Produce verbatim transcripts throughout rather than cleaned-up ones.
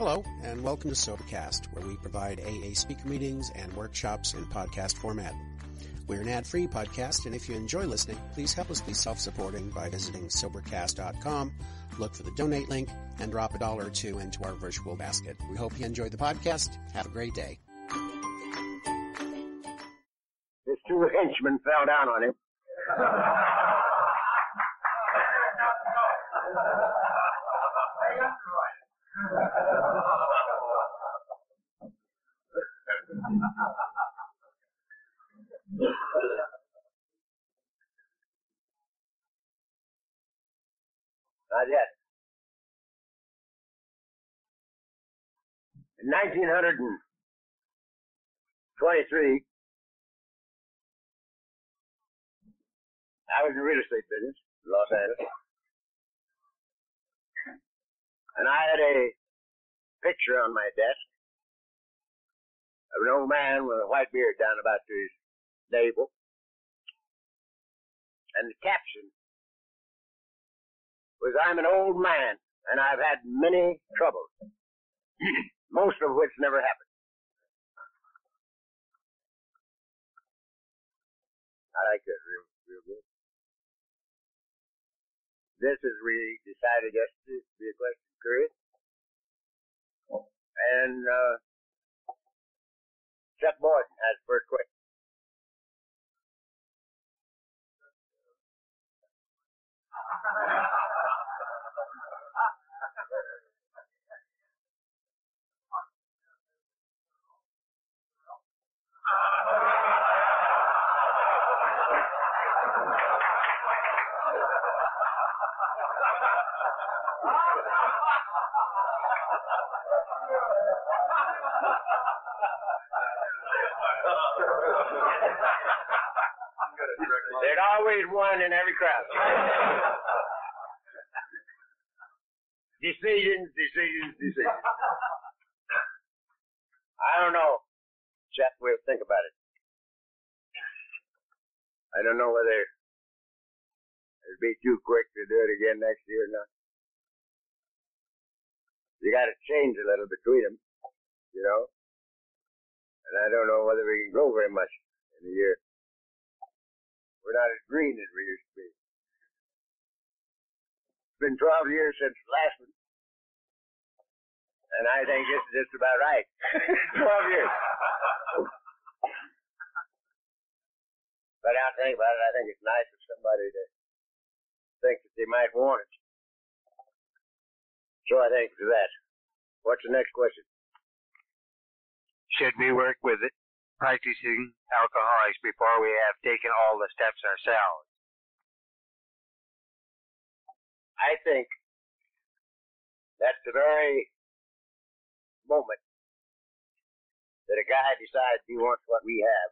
Hello, and welcome to SoberCast, where we provide A A speaker meetings and workshops in podcast format. We're an ad-free podcast, and if you enjoy listening, please help us be self-supporting by visiting SoberCast dot com, look for the donate link, and drop a dollar or two into our virtual basket. We hope you enjoy the podcast. Have a great day. His two henchmen fell down on him. Not yet. In nineteen twenty-three, I was in the real estate business in Los Angeles. And I had a picture on my desk of an old man with a white beard down about to his navel. And the caption was, "I'm an old man, and I've had many troubles, most of which never happened." I like that real, real good. This is we decided yesterday to be a question period, and uh, Chuck Boyd has the first question. There's always one in every crowd. Decisions, decisions, decisions. I don't know. Chet, we'll think about it. I don't know whether it'd be too quick to do it again next year or not. You got to change a little between them, you know. And I don't know whether we can grow very much in a year. We're not as green as we used to be. It's been twelve years since the last one, and I think it's just about right. twelve years. But I think about it, I think it's nice of somebody to think that they might want it. So I thank you for that. What's the next question? Should we work with it? Practicing alcoholics before we have taken all the steps ourselves? I think that's the very moment that a guy decides he wants what we have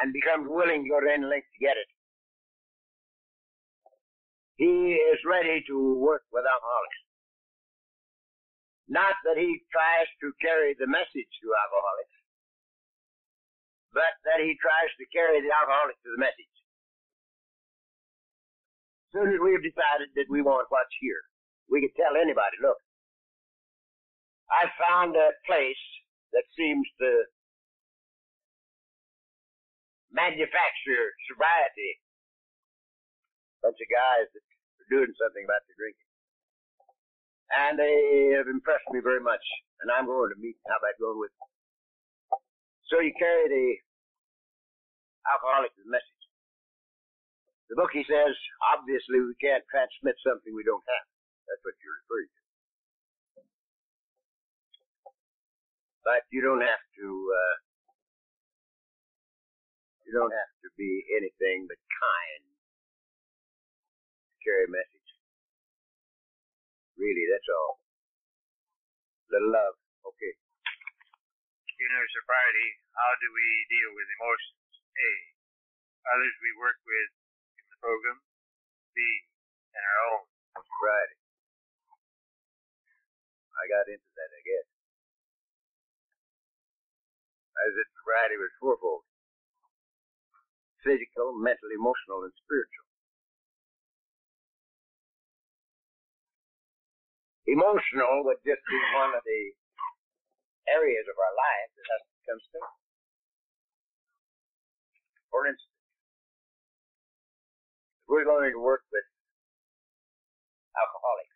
and becomes willing to go to any length to get it. He is ready to work with alcoholics. Not that he tries to carry the message to alcoholics, but that he tries to carry the alcoholic to the message. As soon as we've decided that we want what's here, we can tell anybody, look, I found a place that seems to manufacture sobriety. A bunch of guys that are doing something about their drinking. And they have impressed me very much, and I'm going to meet. How about going with them? So you carry the alcoholic's message. The bookie says, obviously we can't transmit something we don't have. That's what you're referring to. But you don't have to, uh, you don't have to be anything but kind to carry a message. Really, that's all. A little love, okay. In our sobriety, how do we deal with emotions? A. Others we work with in the program. B. And our own sobriety. I got into that, I guess. I said sobriety was fourfold: physical, mental, emotional, and spiritual. emotional would just be one of the areas of our life that has to become spiritual. For instance, if we're going to work with alcoholics,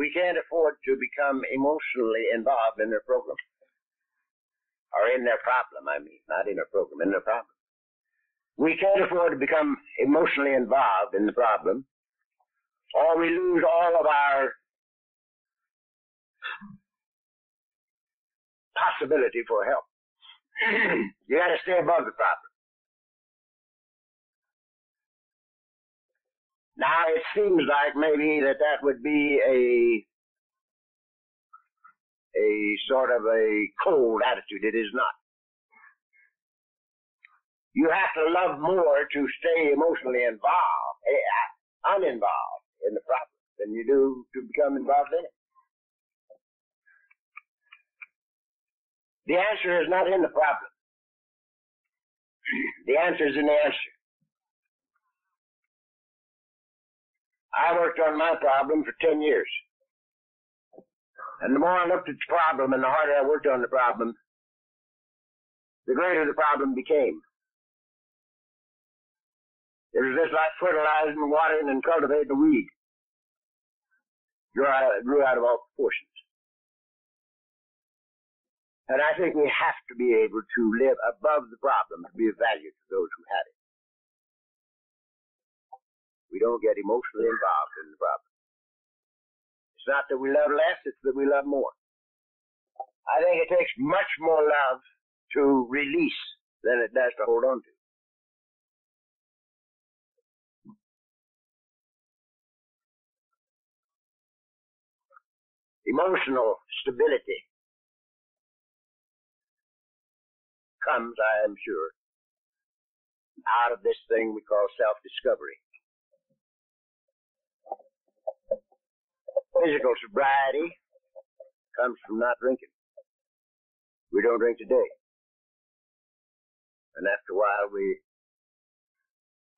we can't afford to become emotionally involved in their program. Or in their problem, I mean, not in their program, in their problem. We can't afford to become emotionally involved in the problem, or we lose all of our possibility for help. You got to stay above the problem. Now, it seems like maybe that that would be a a sort of a cold attitude. It is not. You have to love more to stay emotionally involved, uninvolved in the problem than you do to become involved in it. The answer is not in the problem. The answer is in the answer. I worked on my problem for ten years. And the more I looked at the problem and the harder I worked on the problem, the greater the problem became. It was just like fertilizing, watering, and cultivating a weed. It grew out of all proportions. And I think we have to be able to live above the problem to be of value to those who had it. We don't get emotionally involved in the problem. It's not that we love less, it's that we love more. I think it takes much more love to release than it does to hold on to. Emotional stability comes, I am sure, out of this thing we call self-discovery. Physical sobriety comes from not drinking. We don't drink today. And after a while, we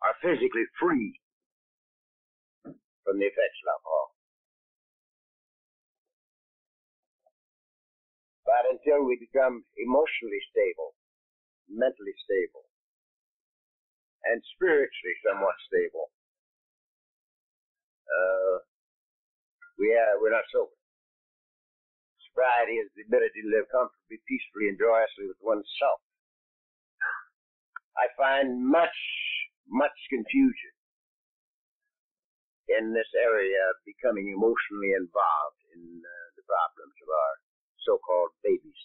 are physically free from the effects of alcohol. But until we become emotionally stable, mentally stable, and spiritually somewhat stable, uh, We are, we're not sober. Sobriety is the ability to live comfortably, peacefully, and joyously with oneself. I find much, much confusion in this area of becoming emotionally involved in uh, the problems of our so-called babies.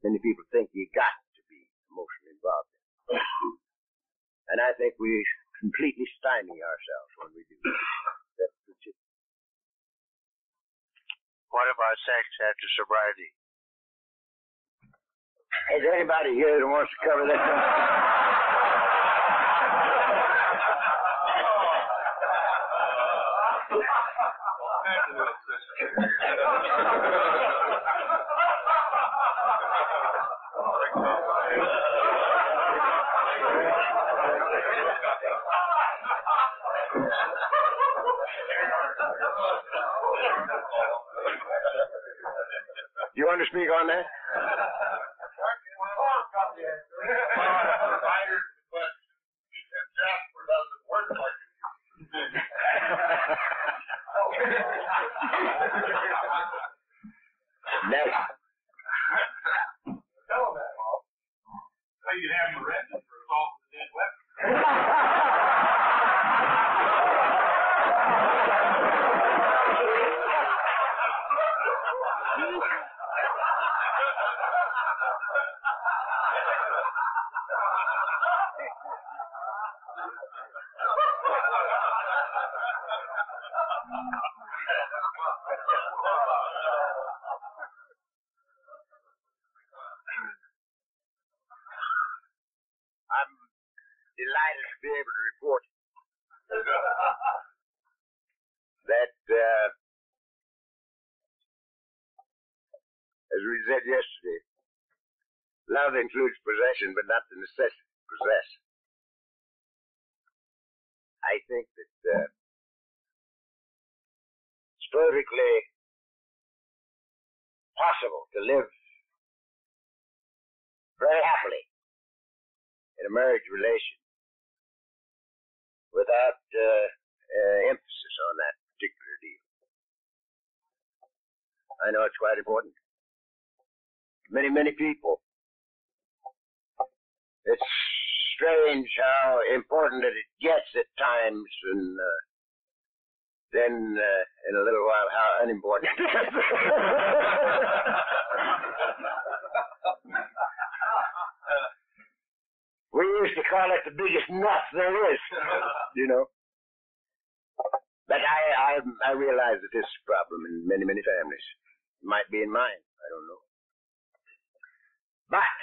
Many people think you've got to be emotionally involved in it. And I think we're completely stymie ourselves when we do that. What about sex after sobriety? Is anybody here that wants to cover this one? Do you want to speak on that? Includes possession, but not the necessity to possess. I think that uh, perfectly possible to live very happily in a marriage relation without uh, uh, emphasis on that particular deal. I know it's quite important. Many, many people. It's strange how important that it gets at times, and uh, then uh, in a little while how unimportant it gets. We used to call it the biggest nut there is, you know. But I, I, I realize that this problem in many, many families might be in mine. I don't know. But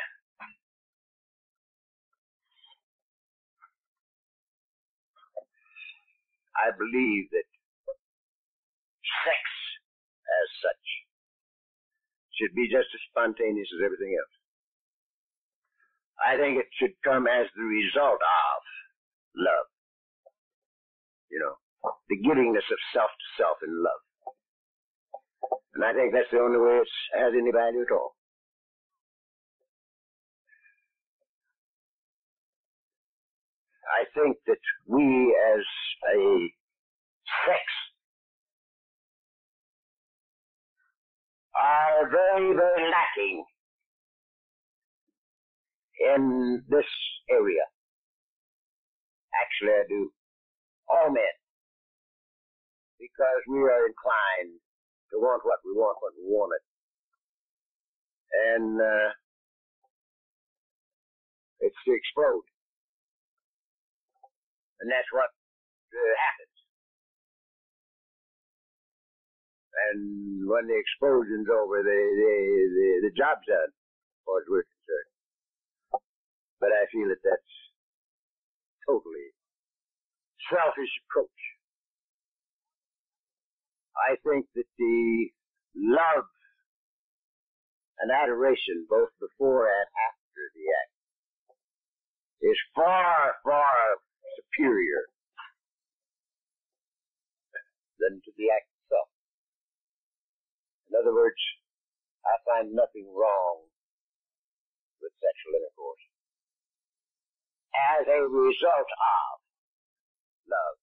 I believe that sex as such should be just as spontaneous as everything else. I think it should come as the result of love. You know, the givingness of self to self in love. And I think that's the only way it has any value at all. I think that we as a sex are very, very lacking in this area. Actually, I do. All men. Because we are inclined to want what we want when we want it. And uh, it's to explode. And that's what uh, happens. And when the explosion's over, the, the, the, the job's done, as far as we're concerned. But I feel that that's totally selfish approach. I think that the love and adoration, both before and after the act, is far, far superior than to the act itself. In other words, I find nothing wrong with sexual intercourse as a result of love,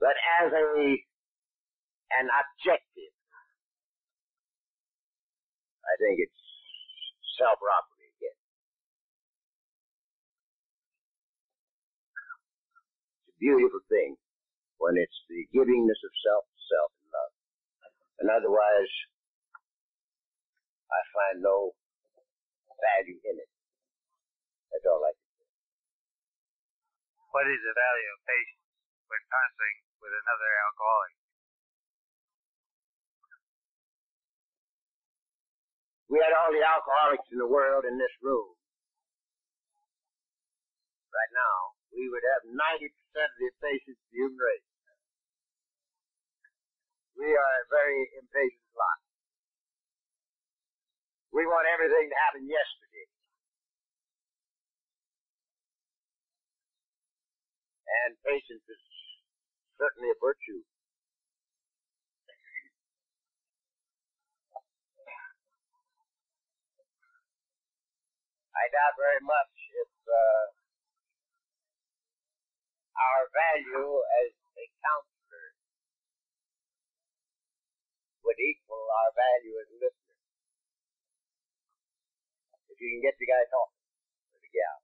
but as a an objective, I think it's self-robbery. Beautiful thing when it's the givingness of self to self in love. And otherwise, I find no value in it. That's all I can say. What is the value of patience when counseling with another alcoholic? We had all the alcoholics in the world in this room. Right now, we would have ninety percent of the patients of the human race. We are a very impatient lot. We want everything to happen yesterday. And patience is certainly a virtue. I doubt very much if uh, our value as a counselor would equal our value as a listener. If you can get the guy talking, or the gal,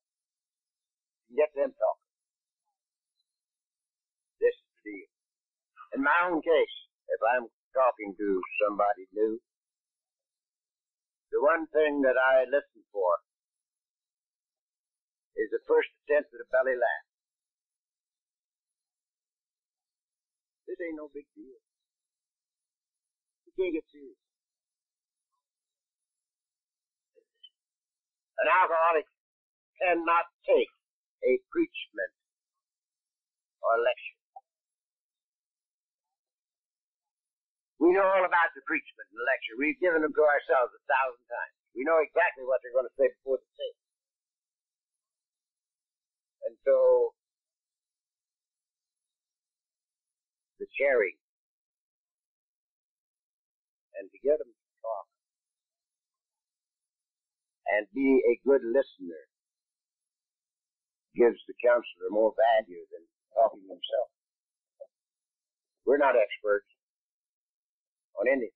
you can get them talking. This is the deal. In my own case, if I'm talking to somebody new, the one thing that I listen for is the first attempt at a belly laugh. This ain't no big deal. You can't get serious. An alcoholic cannot take a preachment or lecture. We know all about the preachment and the lecture. We've given them to ourselves a thousand times. We know exactly what they're going to say before they say it. And so the sharing get them to talk and being a good listener gives the counselor more value than talking himself. We're not experts on anything.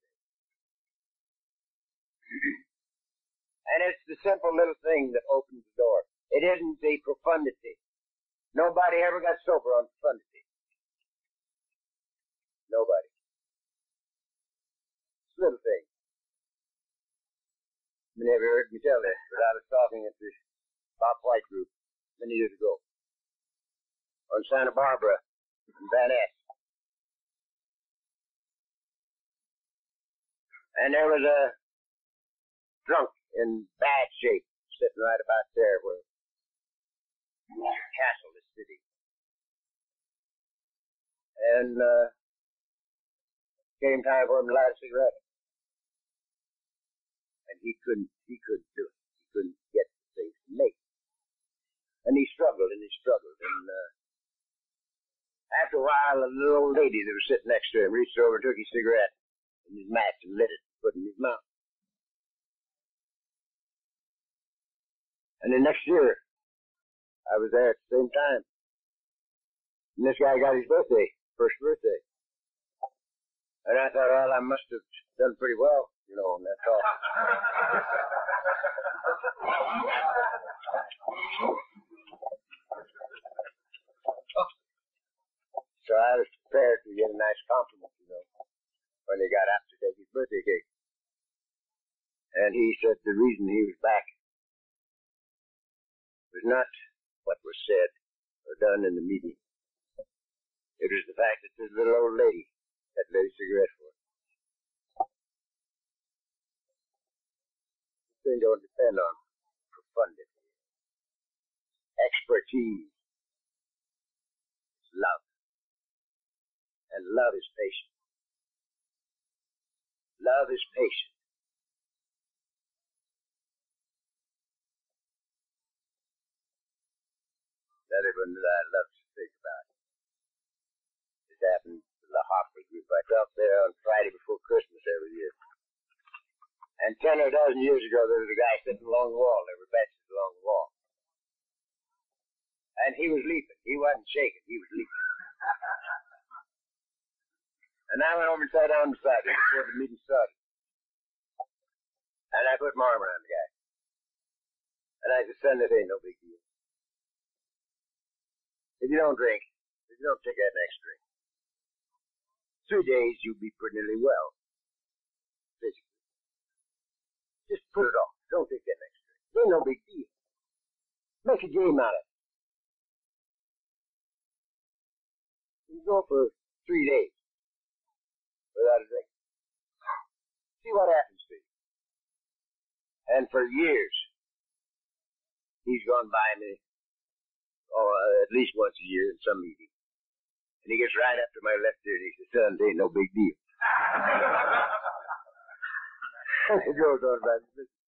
And it's the simple little thing that opens the door. It isn't the profundity. Nobody ever got sober on profundity. Nobody. It's a little thing. You never heard me tell this, but I was talking at this Bob White Group many years ago on Santa Barbara and Van Esch. And there was a drunk in bad shape sitting right about there where Castle is sitting. And uh, came time for him to light a cigarette. And he couldn't, he couldn't do it. He couldn't get the thing to make. And he struggled and he struggled. And uh, after a while, a little old lady that was sitting next to him reached over and took his cigarette and his match and lit it and put it in his mouth. And the next year, I was there at the same time. And this guy got his birthday, first birthday. And I thought, well, I must have done pretty well, you know, and that's all. So I was prepared to get a nice compliment, you know, when they got out to take his birthday cake. And he said the reason he was back was not what was said or done in the meeting. It was the fact that this little old lady had lit a cigarette for him. This thing don't depend on profundity, expertise, it's love. And love is patient. Love is patient. Everyone that I love to think about. It happened to the Hopper Group. I felt there on Friday before Christmas every year. And ten or a dozen years ago, there was a guy sitting along the wall. There were benches along the wall. And he was leaping. He wasn't shaking. He was leaping. And I went over and sat down beside him before the meeting started. And I put my arm around the guy. And I said, son, it ain't no big deal. If you don't drink, if you don't take that next drink, three days you'll be pretty nearly well, physically. Just put it off. Don't take that next drink. It ain't no big deal. Make a game out of it. You go for three days without a drink. See what happens to you. And for years, he's gone by me. Oh, uh, at least once a year in some meeting. And he gets right up to my left ear and he says, son, it ain't no big deal. And he goes on about his business.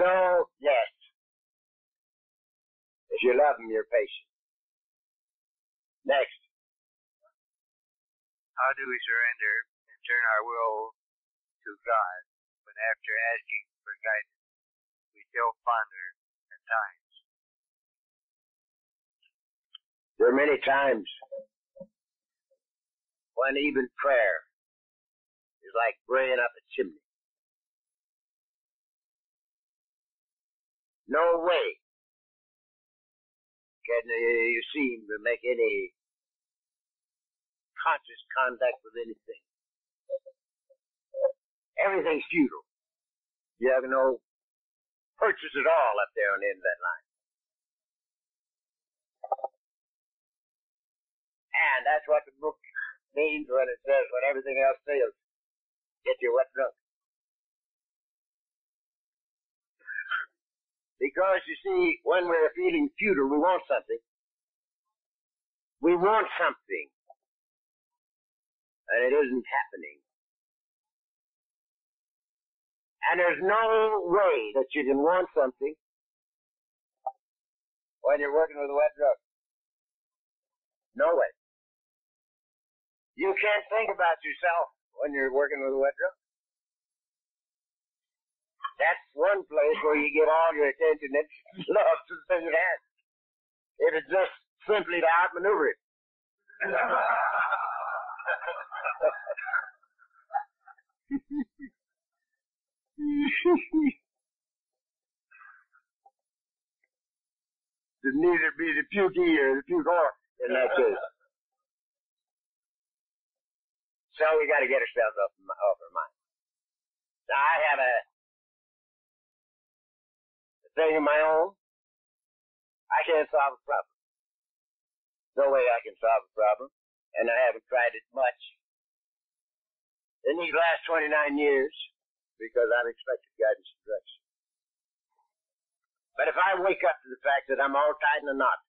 So, yes. If you love him, you're patient. Next. How do we surrender and turn our will to God when after asking for guidance? Still ponder at times. There are many times when even prayer is like braying up a chimney. No way can you seem to make any conscious contact with anything. Everything's futile. You have no purchase it all up there on the end of that line. And that's what the book means when it says, when everything else fails, get your wet drunk. Because you see, when we're feeling futile, we want something. We want something. And it isn't happening. And there's no way that you can want something when you're working with a wet drug. No way. You can't think about yourself when you're working with a wet drunk. That's one place where you get all your attention and love to the thing you had. It's just simply to outmaneuver it. It'd neither be the pukey or the pukor in that case. So we got to get ourselves off, off our mind. Now, I have a, a thing of my own. I can't solve a problem. No way I can solve a problem, and I haven't tried it much in these last twenty-nine years because I'm expected guidance and direction. But if I wake up to the fact that I'm all tied in a knot,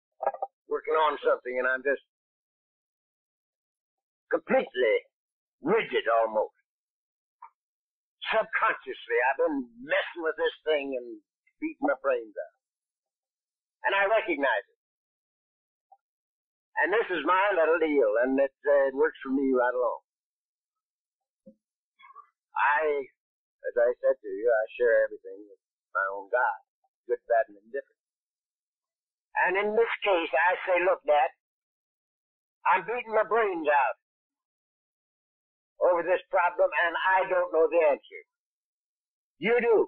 working on something, and I'm just completely rigid almost. Subconsciously, I've been messing with this thing and beating my brains out. And I recognize it. And this is my little deal, and it, uh, it works for me right along. I, as I said to you, I share everything with my own God, good, bad, and indifferent. And in this case, I say, look, Dad, I'm beating my brains out over this problem, and I don't know the answer. You do.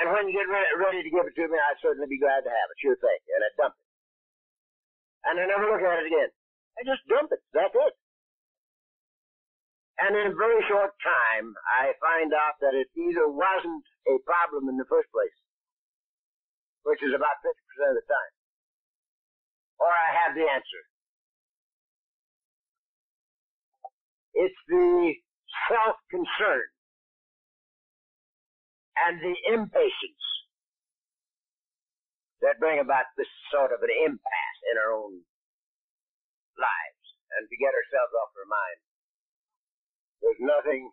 And when you get re- ready to give it to me, I'd certainly be glad to have it. Sure thing. And I dump it. And I never look at it again. I just dump it. That's it. And in a very short time, I find out that it either wasn't a problem in the first place, which is about fifty percent of the time, or I have the answer. It's the self-concern and the impatience that bring about this sort of an impasse in our own lives. And to get ourselves off our mind, there's nothing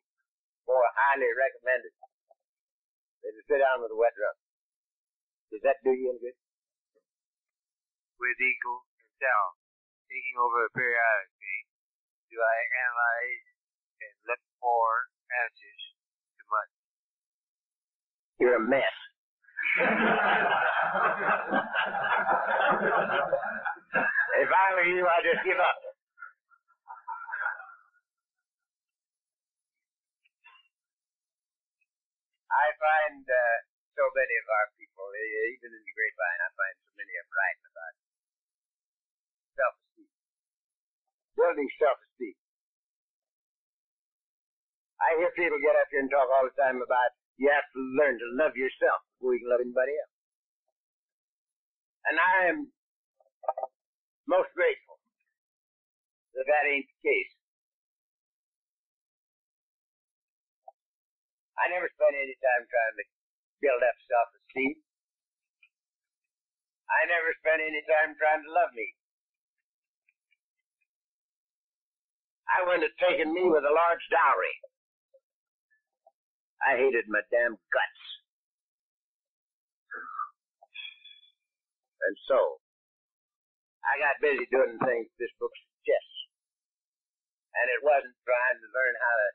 more highly recommended than to sit down with a wet drunk. Does that do you any good? With equal himself taking over periodically, do I analyze and look for answers too much? You're a mess. If I were you, I'd just give up. I find uh, so many of our people, even in the grapevine, I find so many of them writing about it. Self-esteem. Building self-esteem. I hear people get up here and talk all the time about you have to learn to love yourself before you can love anybody else. And I am most grateful that that ain't the case. I never spent any time trying to build up self-esteem. I never spent any time trying to love me. I wouldn't have taken me with a large dowry. I hated my damn guts. And so, I got busy doing things this book suggests. And it wasn't trying to learn how to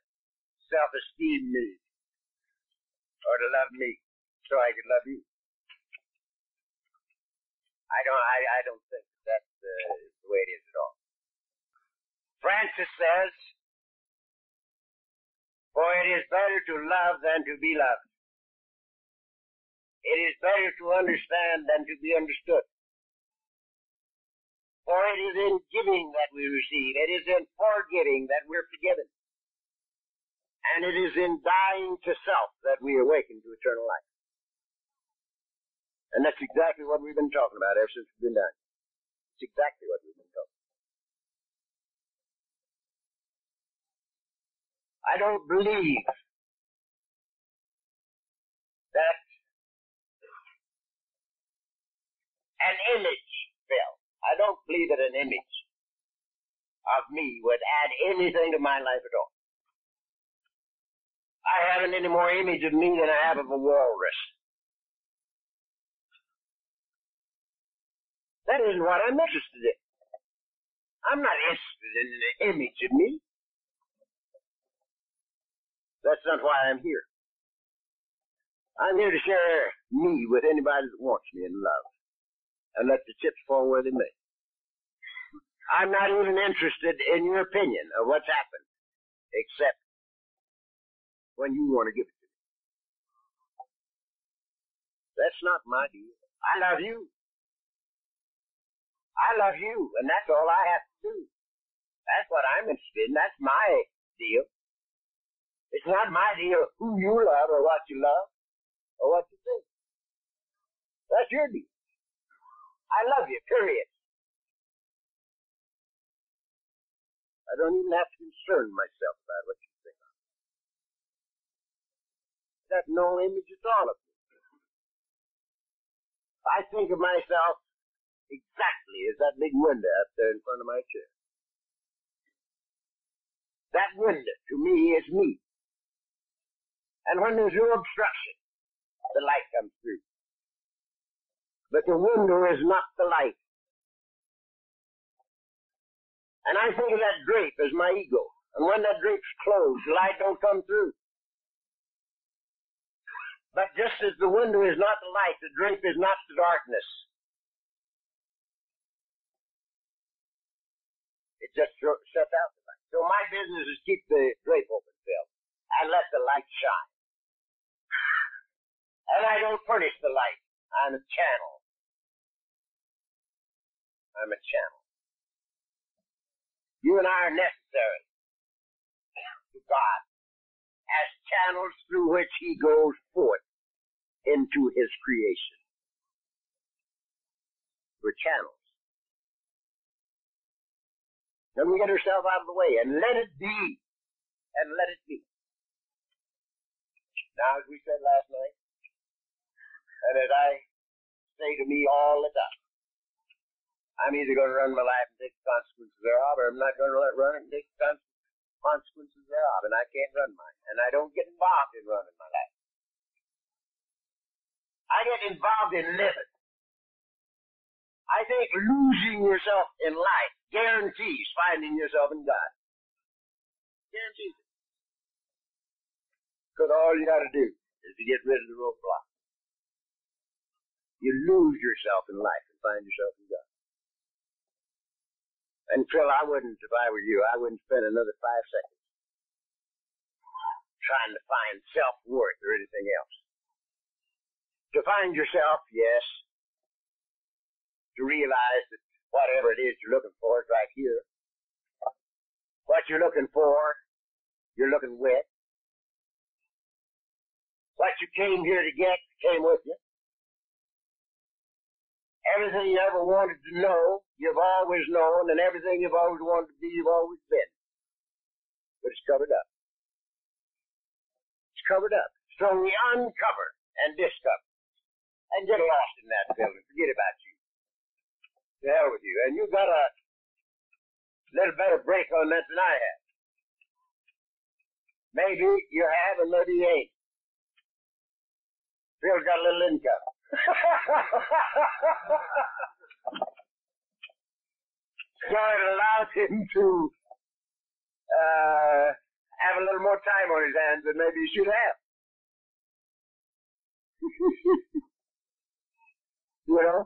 self-esteem me or to love me so I could love you. I don't, I, I don't think that's uh, the way it is at all. Francis says, for it is better to love than to be loved. It is better to understand than to be understood. For it is in giving that we receive. It is in forgetting that we're forgiven. And it is in dying to self that we awaken to eternal life. And that's exactly what we've been talking about ever since we've been down. It's exactly what we've been talking about. I don't believe that an image fell. I don't believe that an image of me would add anything to my life at all. I haven't any more image of me than I have of a walrus. That isn't what I'm interested in. I'm not interested in the image of me. That's not why I'm here. I'm here to share me with anybody that wants me and loves, and let the chips fall where they may. I'm not even interested in your opinion of what's happened, except when you want to give it to me. That's not my deal. I love you. I love you, and that's all I have to do. That's what I'm interested in. That's my deal. It's not my deal who you love or what you love or what you think. That's your deal. I love you, period. I don't even have to concern myself about what you think of. That no image at all of me. I think of myself exactly as that big window up there in front of my chair. That window, to me, is me. And when there's no obstruction, the light comes through. But the window is not the light. And I think of that drape as my ego. And when that drape's closed, the light don't come through. But just as the window is not the light, the drape is not the darkness. It just shuts out the light. So my business is keep the drape open, Phil, and let the light shine. And I don't furnish the light. I'm a channel. I'm a channel. You and I are necessary to God as channels through which He goes forth into His creation. We're channels. Then we get ourselves out of the way and let it be. And let it be. Now, as we said last night, and as I say to me all the time, I'm either going to run my life and take the consequences thereof, or I'm not going to let run it and take the consequences thereof, and I can't run mine. And I don't get involved in running my life. I get involved in living. I think losing yourself in life guarantees finding yourself in God. Guarantees it. Because all you got to do is to get rid of the roadblock. You lose yourself in life and find yourself in God. And Phil, I wouldn't, if I were you, I wouldn't spend another five seconds trying to find self-worth or anything else. To find yourself, yes. To realize that whatever it is you're looking for is right here. What you're looking for, you're looking with. What you came here to get came with you. Everything you ever wanted to know, you've always known, and everything you've always wanted to be, you've always been. But it's covered up. It's covered up. So we uncover and discover. And get lost in that building. Forget about you. To hell with you. And you got a little better break on that than I have. Maybe you have, and maybe you ain't. Phil's got a little income. So it allows him to uh, have a little more time on his hands than maybe he should have. You know?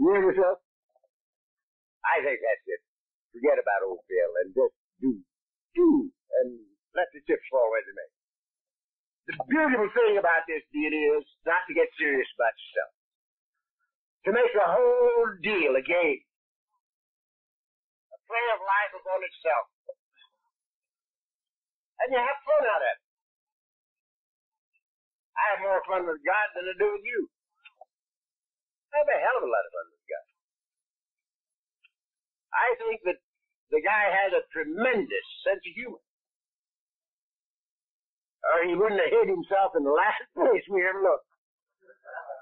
You hear yourself? I think that's it. Forget about old Phil and just do, do, and let the chips fall where they may. The beautiful thing about this deal is not to get serious about yourself. To make the whole deal a game. A play of life upon itself. And you have fun out of it. I have more fun with God than I do with you. I have a hell of a lot of fun with God. I think that the guy has a tremendous sense of humor. Or he wouldn't have hid himself in the last place we ever looked.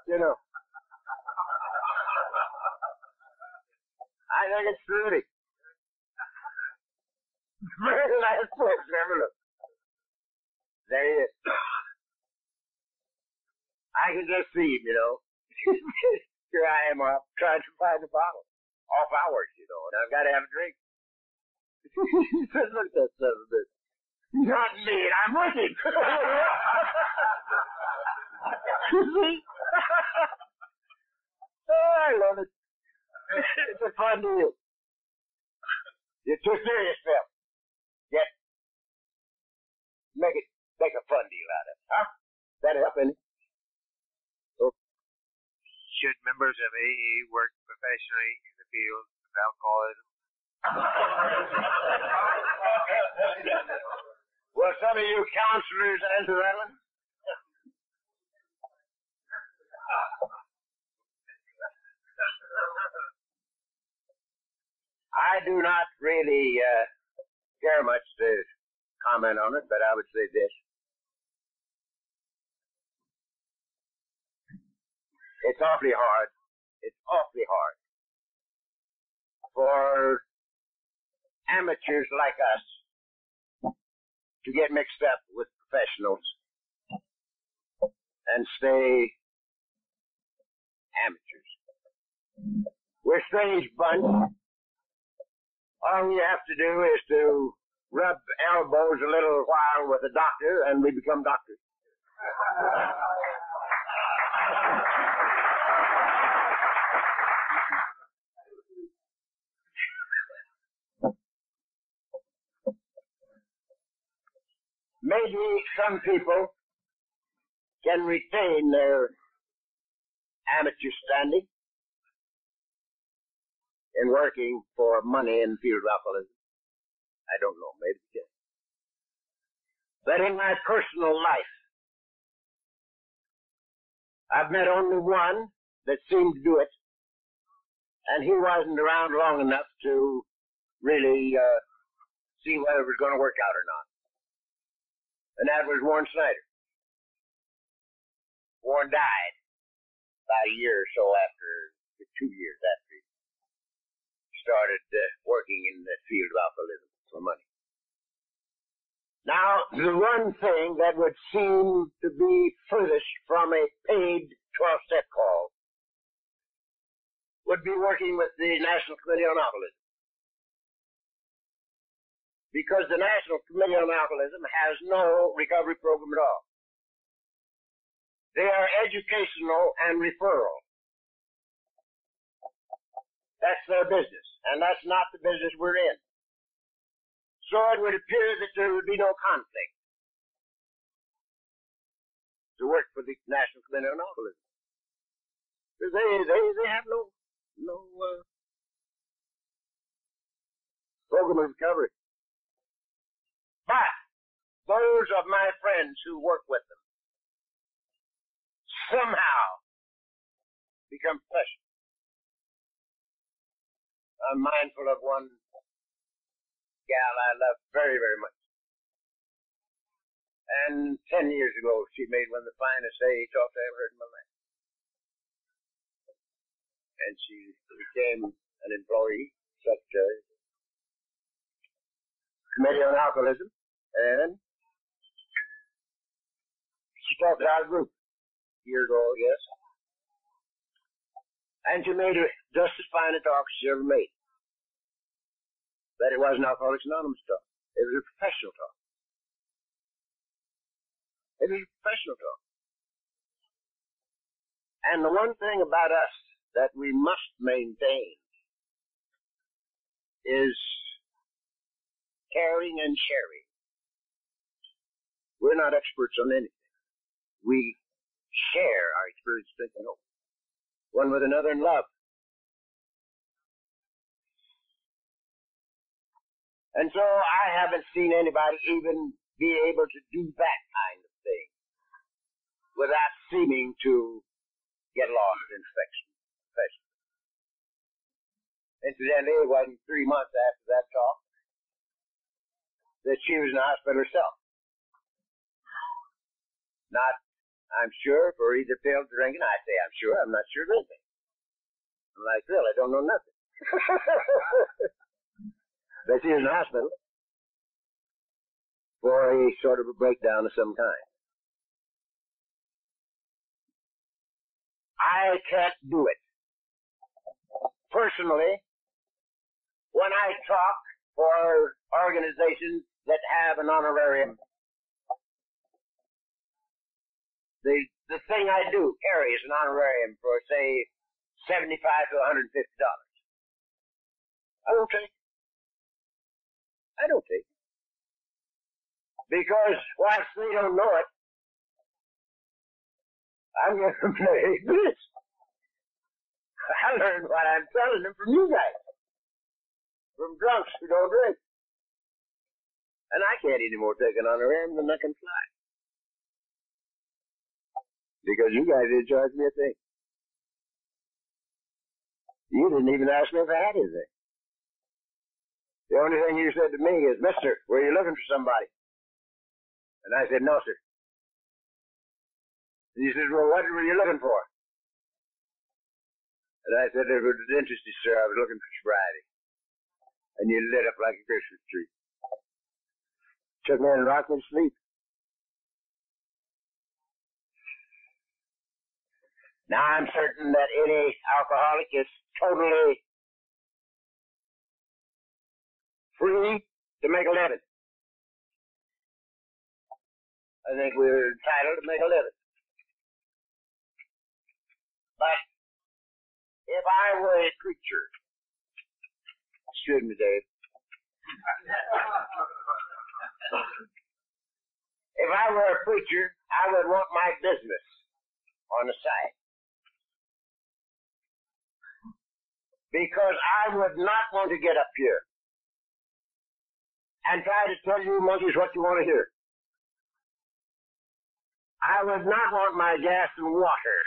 You know. I think it's really the very last place we ever looked. There he is. I can just see him, you know. Here I am, I'm trying to find the bottle. off hours, you know, and I've got to have a drink. He says, look at that son of a bitch. Not mean, I'm wicked. See? Oh, I love it. It's a fun deal. You're too serious, Phil. Yes. Make it, make a fun deal out of it, huh? That'll help, isn't it? Should members of A A work professionally in the field of alcoholism? Well, some of you counselors answer that one. I do not really uh, care much to comment on it, but I would say this. It's awfully hard. It's awfully hard for amateurs like us to get mixed up with professionals and stay amateurs. We're a strange bunch. All we have to do is to rub elbows a little while with a doctor, and we become doctors. Maybe some people can retain their amateur standing in working for money in the field of alcoholism. I don't know, maybe they can. But in my personal life, I've met only one that seemed to do it, and he wasn't around long enough to really uh, see whether it was going to work out or not. And that was Warren Snyder. Warren died about a year or so after, two years after he started uh, working in the field of alcoholism for money. Now, the one thing that would seem to be furthest from a paid twelve-step call would be working with the National Committee on Alcoholism. Because the National Committee on Alcoholism has no recovery program at all. They are educational and referral. That's their business, and that's not the business we're in. So it would appear that there would be no conflict to work for the National Committee on Alcoholism. They, they, they have no, no uh, program of recovery. But those of my friends who work with them somehow become professional. I'm mindful of one gal I love very, very much. And ten years ago, she made one of the finest A A talks I ever heard in my life. And she became an employee, secretary, Committee on Alcoholism. And she talked about a group a year ago, yes. And she made just as fine a talk she ever made. But it wasn't Alcoholics Anonymous talk. It was a professional talk. It was a professional talk. And the one thing about us that we must maintain is caring and sharing. We're not experts on anything. We share our experience, strength, and hope, one with another in love. And so I haven't seen anybody even be able to do that kind of thing without seeming to get lost in affection. Incidentally, it wasn't three months after that talk that she was in the hospital herself. Not, I'm sure, for either failed drinking. I say, I'm sure, I'm not sure of anything. I'm like, really, I don't know nothing. But she was in the hospital for a sort of a breakdown of some kind. I can't do it. Personally, when I talk for organizations that have an honorarium. The the thing I do carries an honorarium for, say, seventy-five to one hundred and fifty dollars. I don't take it. I don't take it because whilst they don't know it, I'm going to make this. I learned what I'm telling them from you guys, from drunks who don't drink. And I can't any more take an honorarium than I can fly. Because you guys didn't charge me a thing. You didn't even ask me if I had anything. The only thing you said to me is, "Mister, were you looking for somebody?" And I said, "No, sir." And he says, "Well, what were you looking for?" And I said, "It was interesting, sir. I was looking for sobriety." And you lit up like a Christmas tree. Took me and rocked me to sleep. Now I'm certain that any alcoholic is totally free to make a living. I think we're entitled to make a living. But if I were a preacher, excuse me, Dave. If I were a preacher, I would want my business on the side. Because I would not want to get up here and try to tell you monkeys what you want to hear. I would not want my gas and water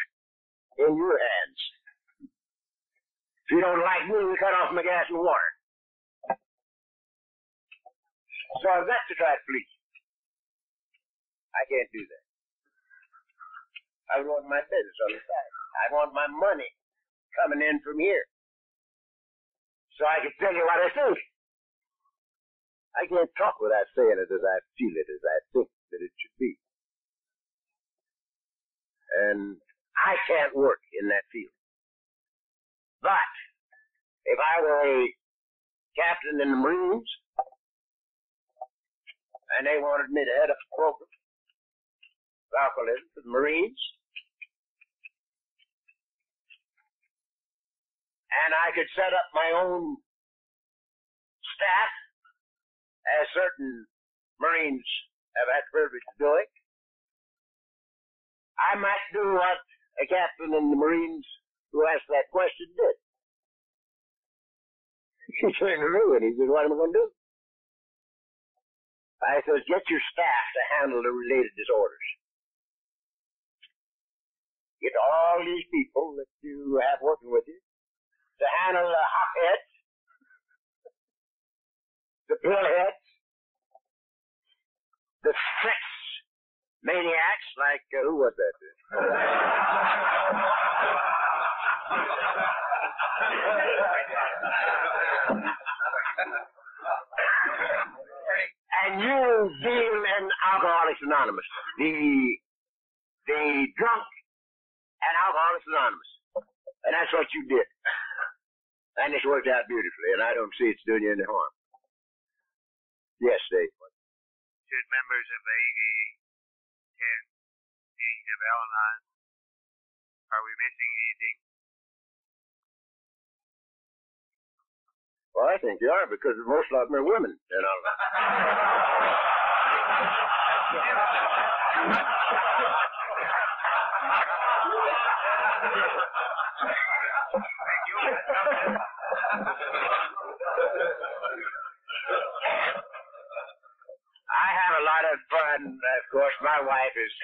in your hands. If you don't like me, you cut off my gas and water. So I've got to try to please. I can't do that. I want my business on the side. I want my money coming in from here. So I can tell you what I think. I can't talk without saying it as I feel it, as I think that it should be. And I can't work in that field. But if I were a captain in the Marines and they wanted me to head up a program of alcoholism for the Marines, and I could set up my own staff, as certain Marines have had the privilege of doing, I might do what a captain in the Marines who asked that question did. He turned to me and he said, "What am I going to do?" I said, "Get your staff to handle the related disorders. Get all these people that you have working with you to handle the hopheads, the pillheads, the sex maniacs like, uh, who was that? And you deal in Alcoholics Anonymous. The, the drunk and Alcoholics Anonymous. And that's what you did. And it's worked out beautifully, and I don't see it's doing you any harm." Yes, Dave. Should members of A A attend meetings of Al-Anon? Are we missing anything? Well, I think they are, because most of them are women in Al-Anon. Thank you. I have a lot of fun. Of course, my wife is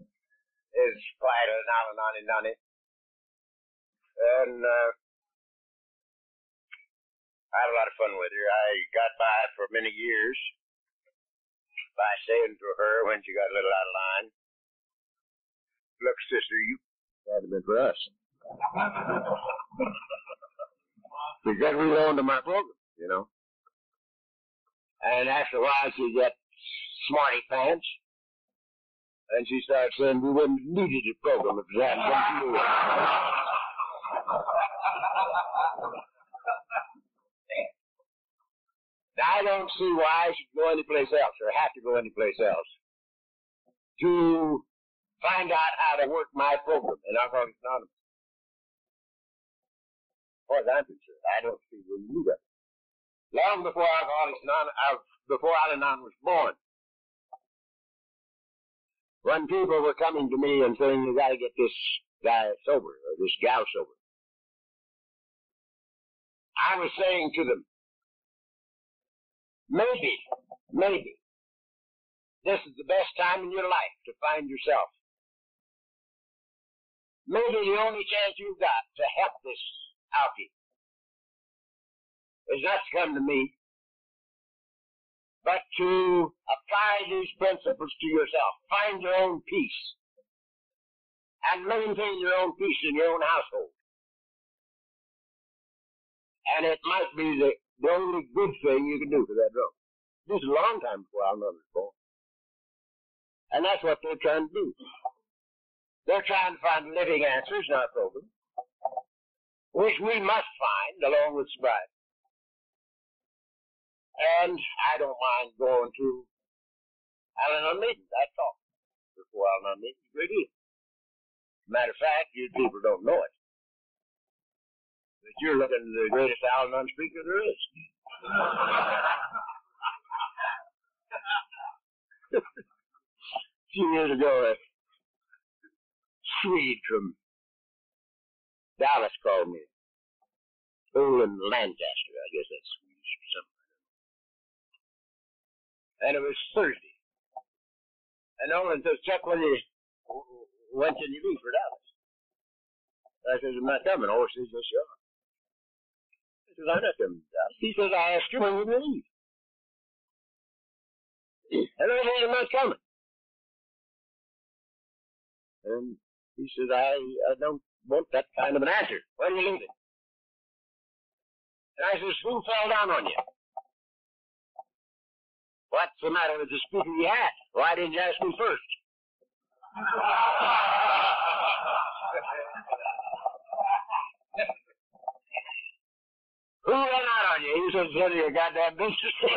is quite an Al-Anon nonny, and uh, I have a lot of fun with her. I got by for many years by saying to her when she got a little out of line, "Look, sister, you that'd have been for us, because we were on to my program, you know." And after a while, she got smarty pants, and she started saying we wouldn't need the program if that wasn't you. see why I should go anyplace else or have to go anyplace else to find out how to work my program in Alcoholics Anonymous. As far as I'm concerned, I don't see the need of it. Long before Alcoholics Anonymous, uh, before Al-Anon was born, when people were coming to me and saying, you got to get this guy sober or this gal sober, I was saying to them, maybe, maybe, this is the best time in your life to find yourself. Maybe the only chance you've got to help this outie is not to come to me, but to apply these principles to yourself. Find your own peace and maintain your own peace in your own household. And it might be the, the only good thing you can do for that road. This is a long time before I'll know this before. And that's what they're trying to do. They're trying to find living answers in our program, which we must find along with sobriety. And I don't mind going to Al-Anon meetings. I talk before Al-Anon meetings a great deal. Matter of fact, you people don't know it, but you're looking at the greatest Al-Anon speaker there is. A few years ago, a Swede from Dallas called me, Olin Lancaster, I guess that's Swedish or something. And it was Thursday. And Olin says, Chuck, when you, when can you leave for Dallas? I says, I'm not coming. Oh, she says, yes, you are. I says, I'm not coming to Dallas. He says, I asked you when you're going to leave. And I said, I'm not coming. And he says, I, I don't want that kind of an answer. When are you leaving? And I says, who fell down on you? What's the matter with the speaker you had? Why didn't you ask me first? Who ran out on you? He says, none of your goddamn business.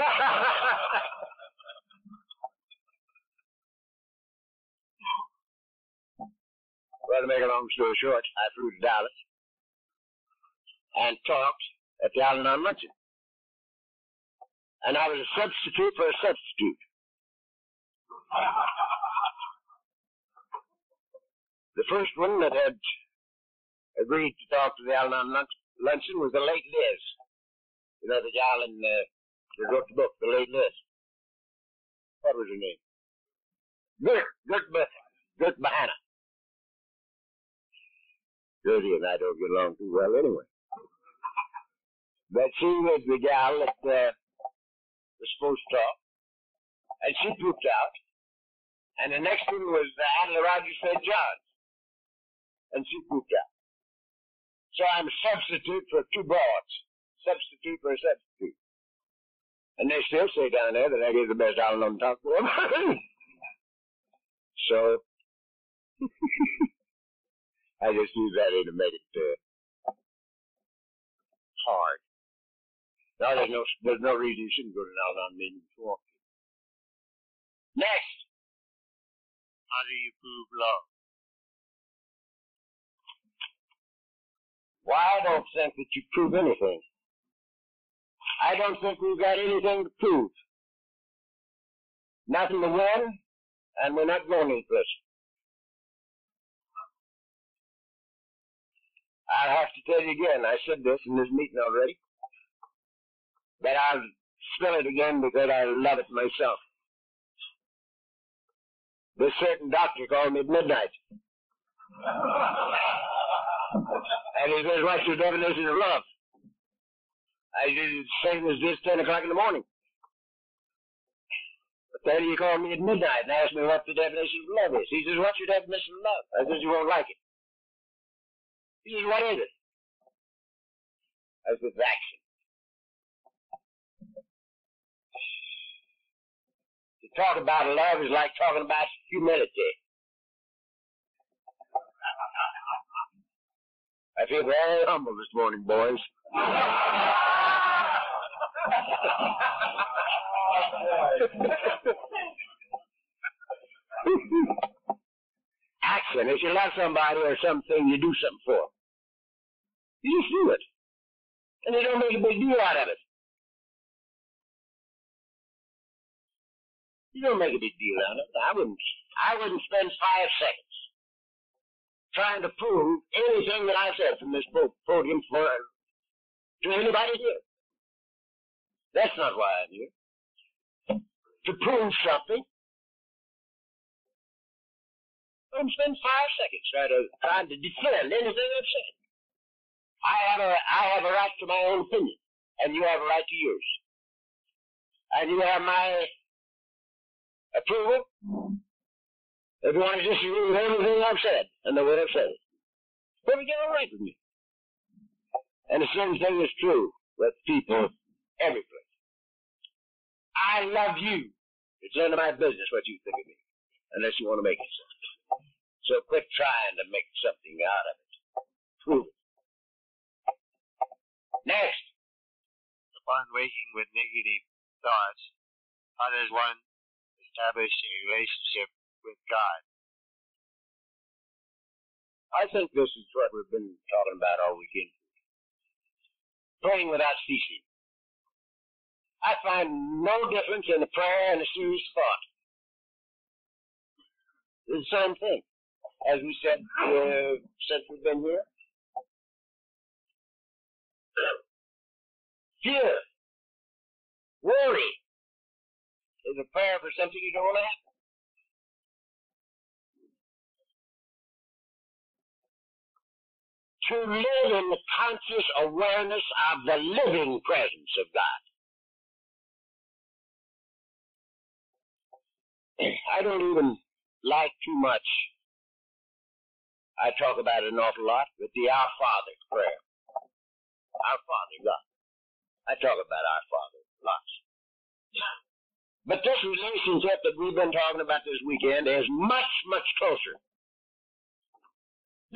Well, to make a long story short, I flew to Dallas and talked at the Al-Anon luncheon. And I was a substitute for a substitute. The first one that had agreed to talk to the Al-Anon luncheon was the late Liz. You know, the gal in uh, who wrote the book, the late Liz. What was her name? Good, good Mahanna. Gertie and I don't get along too well anyway. But she was the gal that uh, was supposed to talk, and she pooped out. And the next one was uh, Adela Rogers Saint John, and she pooped out. So I'm a substitute for two broads, substitute for a substitute. And they still say down there that I gave the best Al-Anon talk for them. So I just use that in to make it uh, hard. Now, there's no, there's no reason you shouldn't go to an Al-Anon meeting if you want to. Next. How do you prove love? Well, I don't think that you prove anything. I don't think we've got anything to prove. Nothing to win, and we're not going any place. I have to tell you again, I said this in this meeting already, but I'll spell it again because I love it myself. This certain doctor called me at midnight. And he says, what's your definition of love? I said, it's the same as this ten o'clock in the morning. But then he called me at midnight and asked me what the definition of love is. He says, what's your definition of love? I says, you won't like it. He says, what is it? I said, action. To talk about love is like talking about humility. I feel very humble this morning, boys. Action. If you love somebody or something, you do something for them. You just do it. And they don't make a big deal out of it. You don't make a big deal out of it. I wouldn't, I wouldn't spend five seconds trying to prove anything that I said from this podium floor to anybody here. That's not why I'm here. To prove something. I wouldn't spend five seconds trying to, trying to defend anything I've said. I have a, I have a right to my own opinion, and you have a right to yours. And you have my approval. If you want to disagree with everything I've said, and the way I've said it, but we get all right with me. And the same thing is true with people every place. I love you. It's none of my business what you think of me, unless you want to make it something. So quit trying to make something out of it. Prove it. Next. Upon waking with negative thoughts, how does one establish a relationship with God? I think this is what we've been talking about all weekend. Praying without ceasing. I find no difference in the prayer and the serious thought. It's the same thing. As we said uh, since we've been here, fear, worry, is a prayer for something you don't want to happen. To live in the conscious awareness of the living presence of God. I don't even like too much. I talk about it an awful lot, but the Our Father prayer. Our Father, God. I talk about Our Father lots. But this relationship that we've been talking about this weekend is much, much closer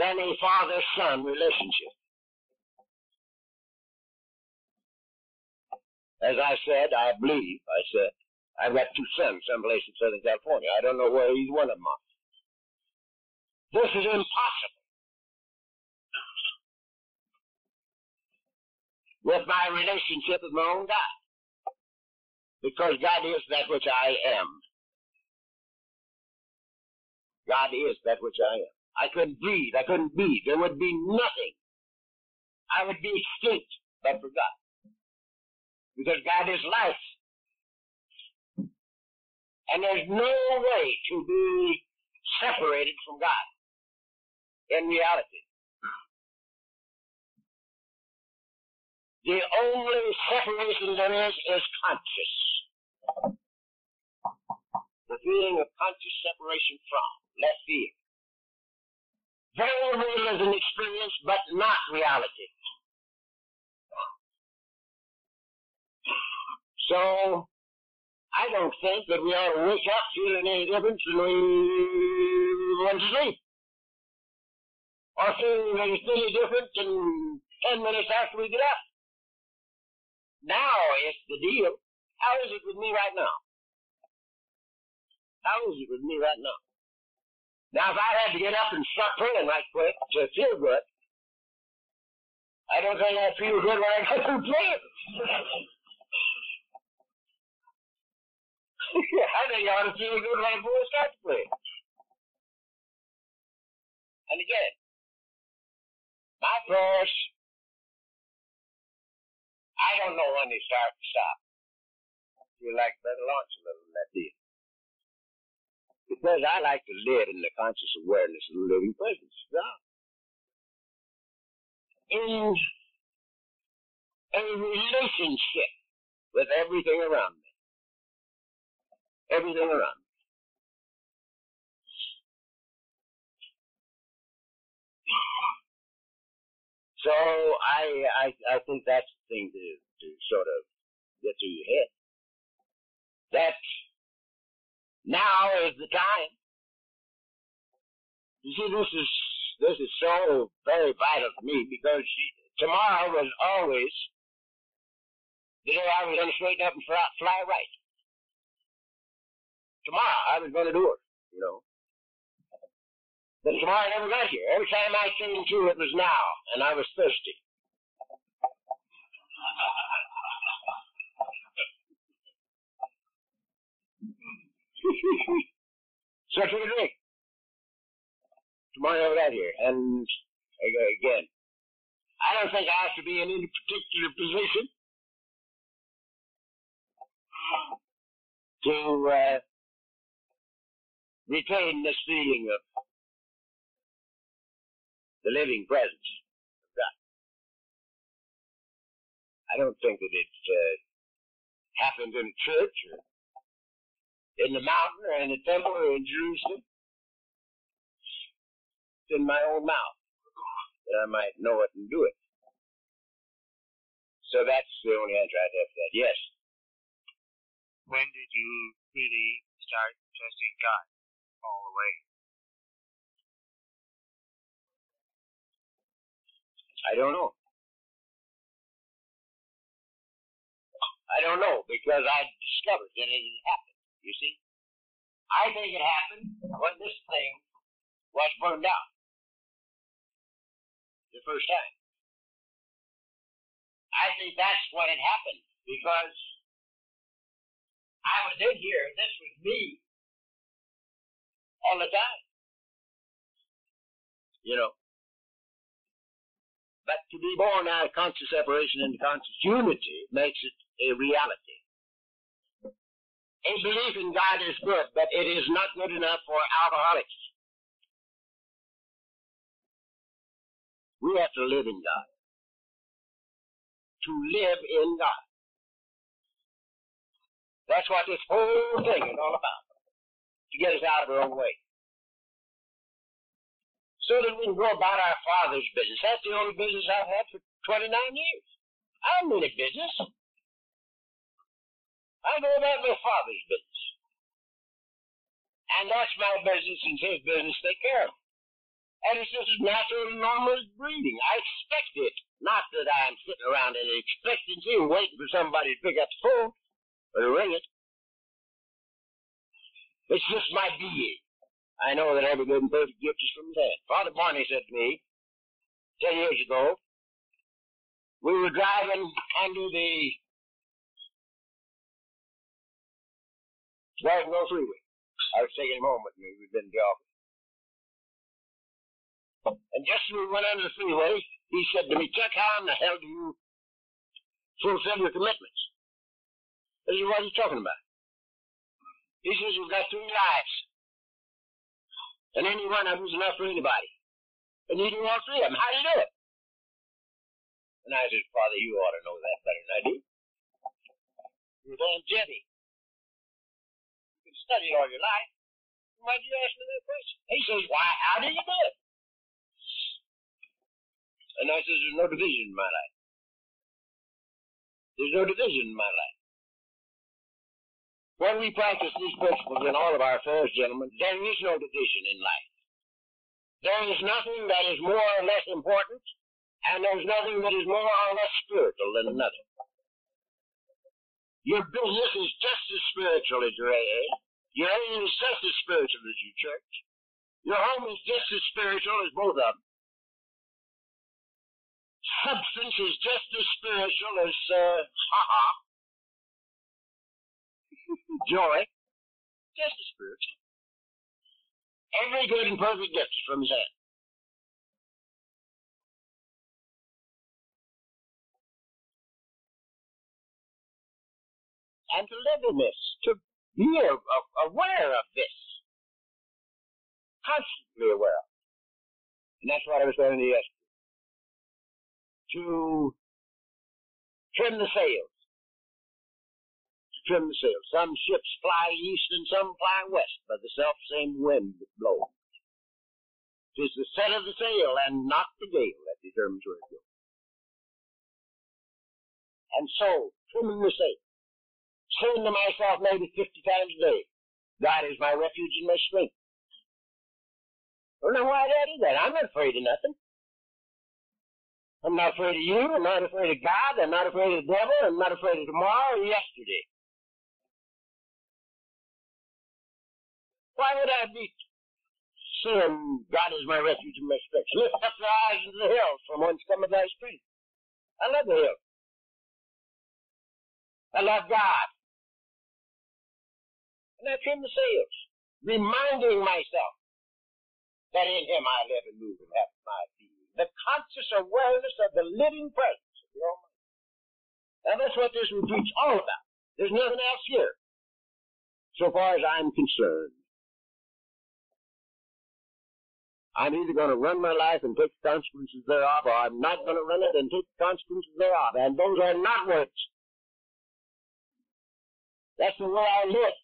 than a father-son relationship. As I said, I believe, I said, I've got two sons someplace in Southern California. I don't know where either one of them are. This is impossible. With my relationship with my own God. Because God is that which I am. God is that which I am. I couldn't breathe. I couldn't be. There would be nothing. I would be extinct but for God. Because God is life. And there's no way to be separated from God in reality. The only separation there is is conscious. The feeling of conscious separation from, left field. Very real as an experience, but not reality. So, I don't think that we ought to wake up feeling any difference than we went to sleep. Or feeling that it's any different than ten minutes after we get up. Now it's the deal. How is it with me right now? How is it with me right now? Now if I had to get up and start praying right quick to feel good, I don't think I'd feel good when I got through prayer. I think you ought to feel good right before I start to play. And again, my prayers, I don't know when they start and stop. I feel like better launch a little in that deal. Because I like to live in the conscious awareness of the living presence of God. In a relationship with everything around me. Everything around. So I, I I think that's the thing to to sort of get through your head. That now is the time. You see, this is this is so very vital to me because she, tomorrow was always the day I was going to straighten up and fly, fly right. tomorrow I was going to do it, you know. But tomorrow I never got here. Every time I came to, it was now, and I was thirsty. So I took a drink. Tomorrow I never got here, and again. I don't think I have to be in any particular position to uh, retain this feeling of the living presence of God. I don't think that it uh, happened in the church or in the mountain or in the temple or in Jerusalem. It's in my own mouth that I might know it and do it. So that's the only answer I'd have for that. Yes. When did you really start trusting God all the way? I don't know. I don't know, because I discovered that it had happened, you see. I think it happened when this thing was burned out. The first time. I think that's what had happened, because I was in here, and this was me all the time. You know. But to be born out of conscious separation into conscious unity makes it a reality. A belief in God is good, but it is not good enough for alcoholics. We have to live in God. To live in God. That's what this whole thing is all about. To get us out of our own way. So that we can go about our Father's business. That's the only business I've had for twenty-nine years. I don't mean a business. I go about my Father's business. And that's my business and His business to take care of. And it's just as natural and normal as breathing. I expect it. Not that I'm sitting around in expectancy and waiting for somebody to pick up the phone or to ring it. It's just my being. I know that every good and perfect gift is from God. Father Barney said to me, ten years ago, we were driving under the Jacksonville Freeway. I was taking him home with me. We'd been to the office. And just as we went under the freeway, he said to me, "Chuck, how in the hell do you fulfill your commitments?" I said, "What are you talking about?" He says, "We've got three lives. And any one of them is enough for anybody. And you do all three of them. How do you do it?" And I said, "Father, you ought to know that better than I do. You're damn jetty. You can study it all your life. Why do you ask me that question?" He says, "Why, how do you do it?" And I says, "There's no division in my life. There's no division in my life. When we practice these principles in all of our affairs, gentlemen, there is no division in life. There is nothing that is more or less important, and there's nothing that is more or less spiritual than another. Your business is just as spiritual as your A A. Your A A is just as spiritual as your church. Your home is just as spiritual as both of them. Substance is just as spiritual as, uh, ha-ha. Joy, just as spiritual. Every good and perfect gift is from His hand." And to live in this, to be aware of this, constantly aware of it. And that's what I was saying to you yesterday. To trim the sails. Trim the sails. Some ships fly east and some fly west by the self-same wind that blows. 'Tis the set of the sail and not the gale that determines where it goes. And so, trimming the sail, saying to myself maybe fifty times a day, "God is my refuge and my strength." I don't know why I do that. I'm not afraid of nothing. I'm not afraid of you. I'm not afraid of God. I'm not afraid of the devil. I'm not afraid of tomorrow or yesterday. Why would I be? Sin, God is my refuge and my strength. Lift up your eyes into the hills, from whence cometh thy strength. I love the hills. I love God. And I trim the sails, reminding myself that in Him I live and move and have my being. The conscious awareness of the living presence of the Almighty. Now that's what this retreat's all about. There's nothing else here, so far as I'm concerned. I'm either going to run my life and take the consequences thereof, or I'm not going to run it and take the consequences thereof. And those are not words. That's the way I live.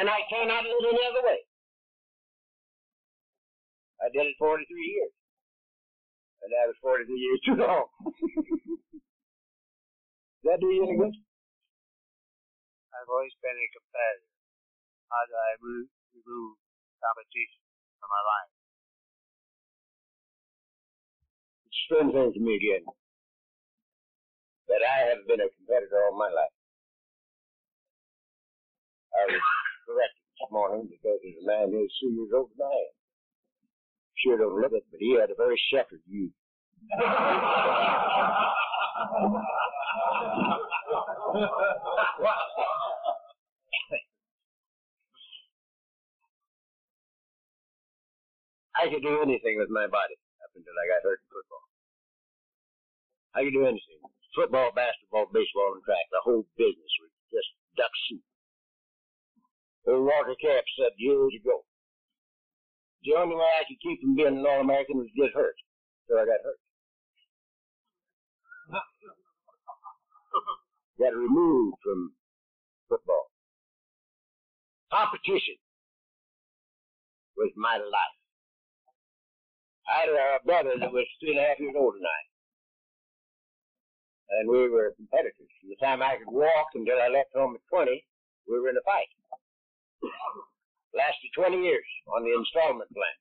And I cannot live any other way. I did it forty-three years. And that was forty-three years too long. Does that do you any good? I've always been a competitor. How do I remove competition from my life? It's a strange thing to me again, that I have been a competitor all my life. I was corrected this morning because there's a man who's two years older than I am. Sure don't look it, but he had a very shepherd youth. I could do anything with my body up until I got hurt in football. I could do anything. Football, basketball, baseball, and track. The whole business was just duck soup. Old Walter Camp said years ago, the only way I could keep from being an All-American was get hurt. So I got hurt. Got removed from football. Competition was my life. I had a brother that was three and a half years older than I. And we were competitors. From the time I could walk until I left home at twenty, we were in a fight. Lasted twenty years on the installment plan.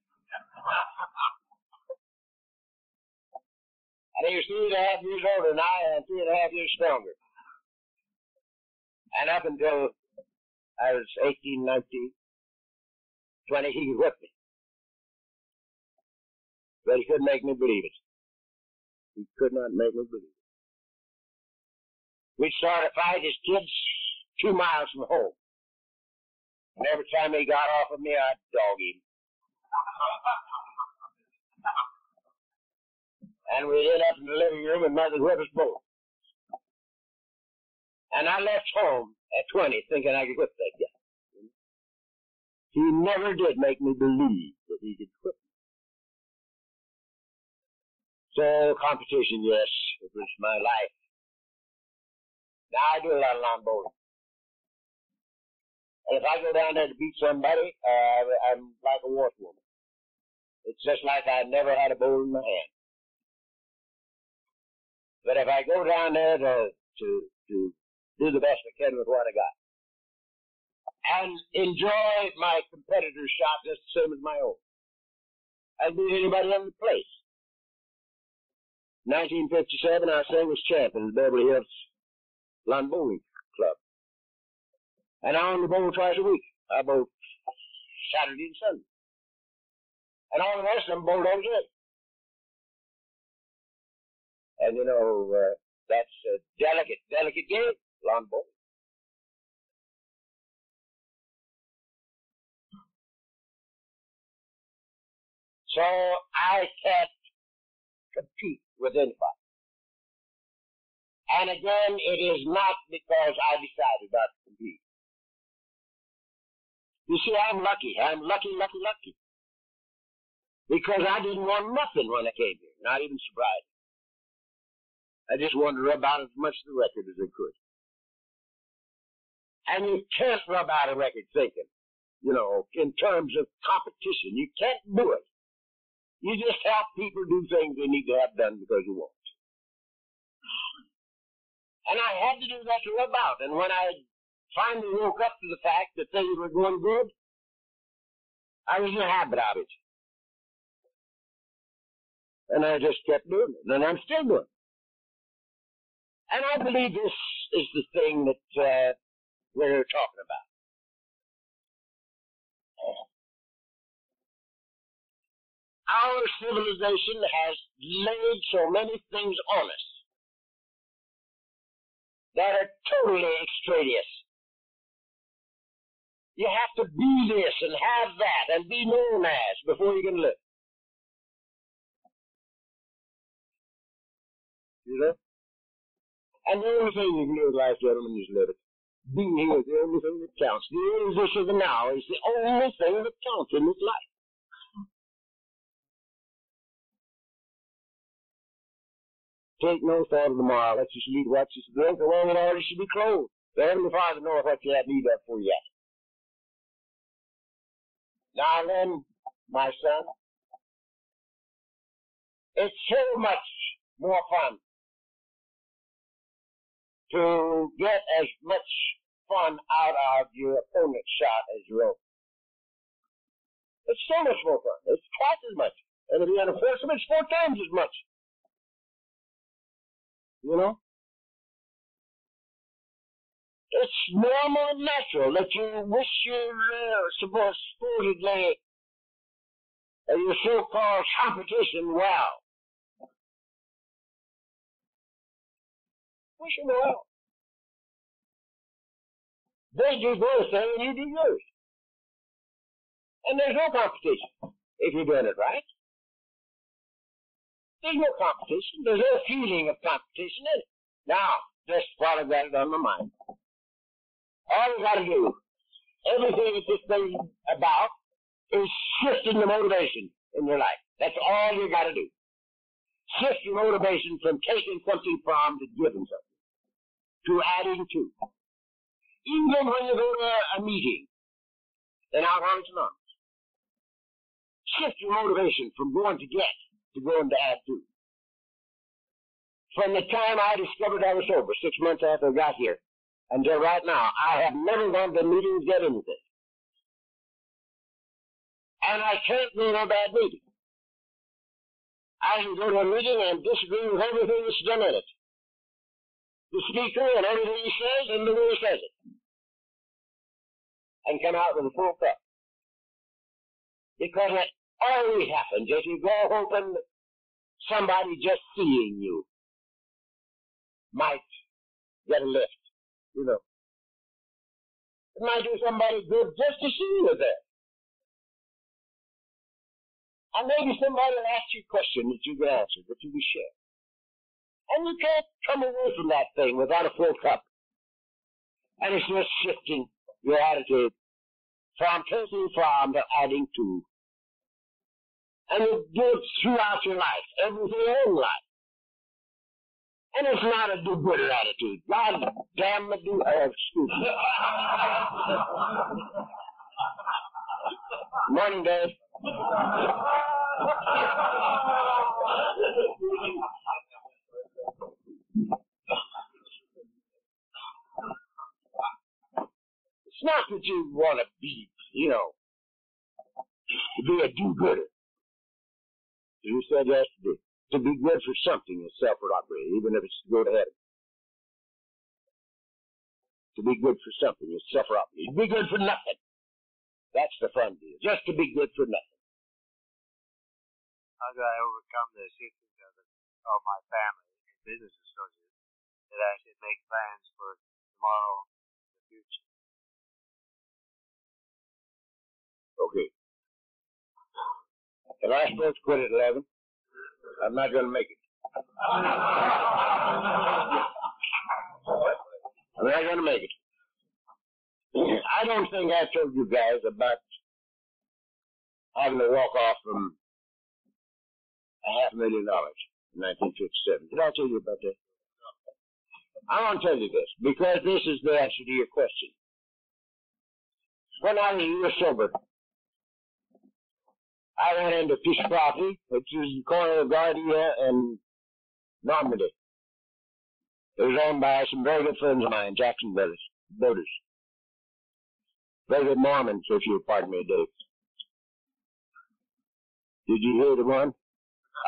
And he was three and a half years older than I and three and a half years stronger. And up until I was eighteen, nineteen, twenty, he whipped me. But he couldn't make me believe it. He could not make me believe it. We'd start a fight as kids two miles from home. And every time he got off of me, I'd dog him. And we'd end up in the living room and mother'd whip us both. And I left home at twenty thinking I could whip that guy. He never did make me believe that he could whip me. So competition, yes, it was my life. Now, I do a lot of lawn bowling. And if I go down there to beat somebody, uh, I'm like a wharf woman. It's just like I never had a bowl in my hand. But if I go down there to, to, to do the best I can with what I got and enjoy my competitor's shot just the same as my own, I'll beat anybody in the place. nineteen fifty-seven, I was champ in the Beverly Hills Lawn Bowling Club. And I only bowl twice a week. I bowl Saturday and Sunday. And all the rest of them bowled all day. And you know, uh, that's a delicate, delicate game, lawn bowling. So I can't compete with anybody. And again, it is not because I decided not to compete. You see, I'm lucky. I'm lucky, lucky, lucky. Because I didn't want nothing when I came here, not even sobriety. I just wanted to rub out as much of the record as I could. And you can't rub out a record thinking, you know, in terms of competition. You can't do it. You just help people do things they need to have done because you want. And I had to do that to rub out. And when I finally woke up to the fact that things were going good, I was in the habit of it. And I just kept doing it. And I'm still doing it. And I believe this is the thing that uh, we're talking about. our civilization has laid so many things on us that are totally extraneous. You have to be this and have that and be known as before you can live. You know? And the only thing you can do in life, gentlemen, is live it. Being here is the only thing that counts. The only thing of the now is the only thing that counts in this life. Take no thought of tomorrow. Let your sleep, watch your strength, along in order should be clothed. The Heavenly Father knoweth what you have need of for you. Now then, my son, it's so much more fun to get as much fun out of your opponent's shot as your own. It's so much more fun. It's twice as much. And if you had to force him, it's four times as much. You know? It's normal and natural that you wish your uh, supposedly uh, your so-called competition well. Wish him well. They do their thing and you do yours. And there's no competition if you're doing it right. There's no competition. There's no feeling of competition in it. Now, just while I've got it on my mind, all you gotta do, everything that this thing's about, is shifting the motivation in your life. That's all you gotta do. Shift your motivation from taking something from to giving something, to adding to. Even when you go to a meeting in Alcoholics Anonymous, shift your motivation from going to get to going to add to. From the time I discovered I was sober, six months after I got here, until right now, I have never gone to meetings to get anything. And I can't go to a bad meeting. I can go to a meeting and disagree with everything that's done in it. The speaker and everything he says and the way he says it. And come out with a full cup. Because that always happens if you go open, somebody just seeing you might get a lift, you know. It might do somebody good just to see you there. And maybe somebody will ask you a question that you can answer, that you can share. And you can't come away from that thing without a full cup. And it's just shifting your attitude from taking from to adding to. And you do it throughout your life, everything in life. And it's not a do-gooder attitude. God damn the do uh, excuse me. Morning, Dave. It's not that you want to be, you know, to be a do-gooder. You said yesterday, to be good for something is self-robbery, even if it's to go to heaven. To be good for something is self-robbery. To be good for nothing. That's the fun deal. Just to be good for nothing. How do I overcome the assistance of, of my family and business associates that I should make plans for tomorrow and the future? Okay. If I supposed to quit at eleven, I'm not going to make it. I'm not going to make it. I don't think I told you guys about having to walk off from a half million dollars in nineteen fifty-seven. Did I tell you about that? I want to tell you this, because this is the answer to your question. When I was a year sober, I ran into a piece of property, which is the corner of Gardenia and Normandy. It was owned by some very good friends of mine, Jackson Brothers, builders. Very good Mormons, if you'll pardon me, Dave. Did you hear the one?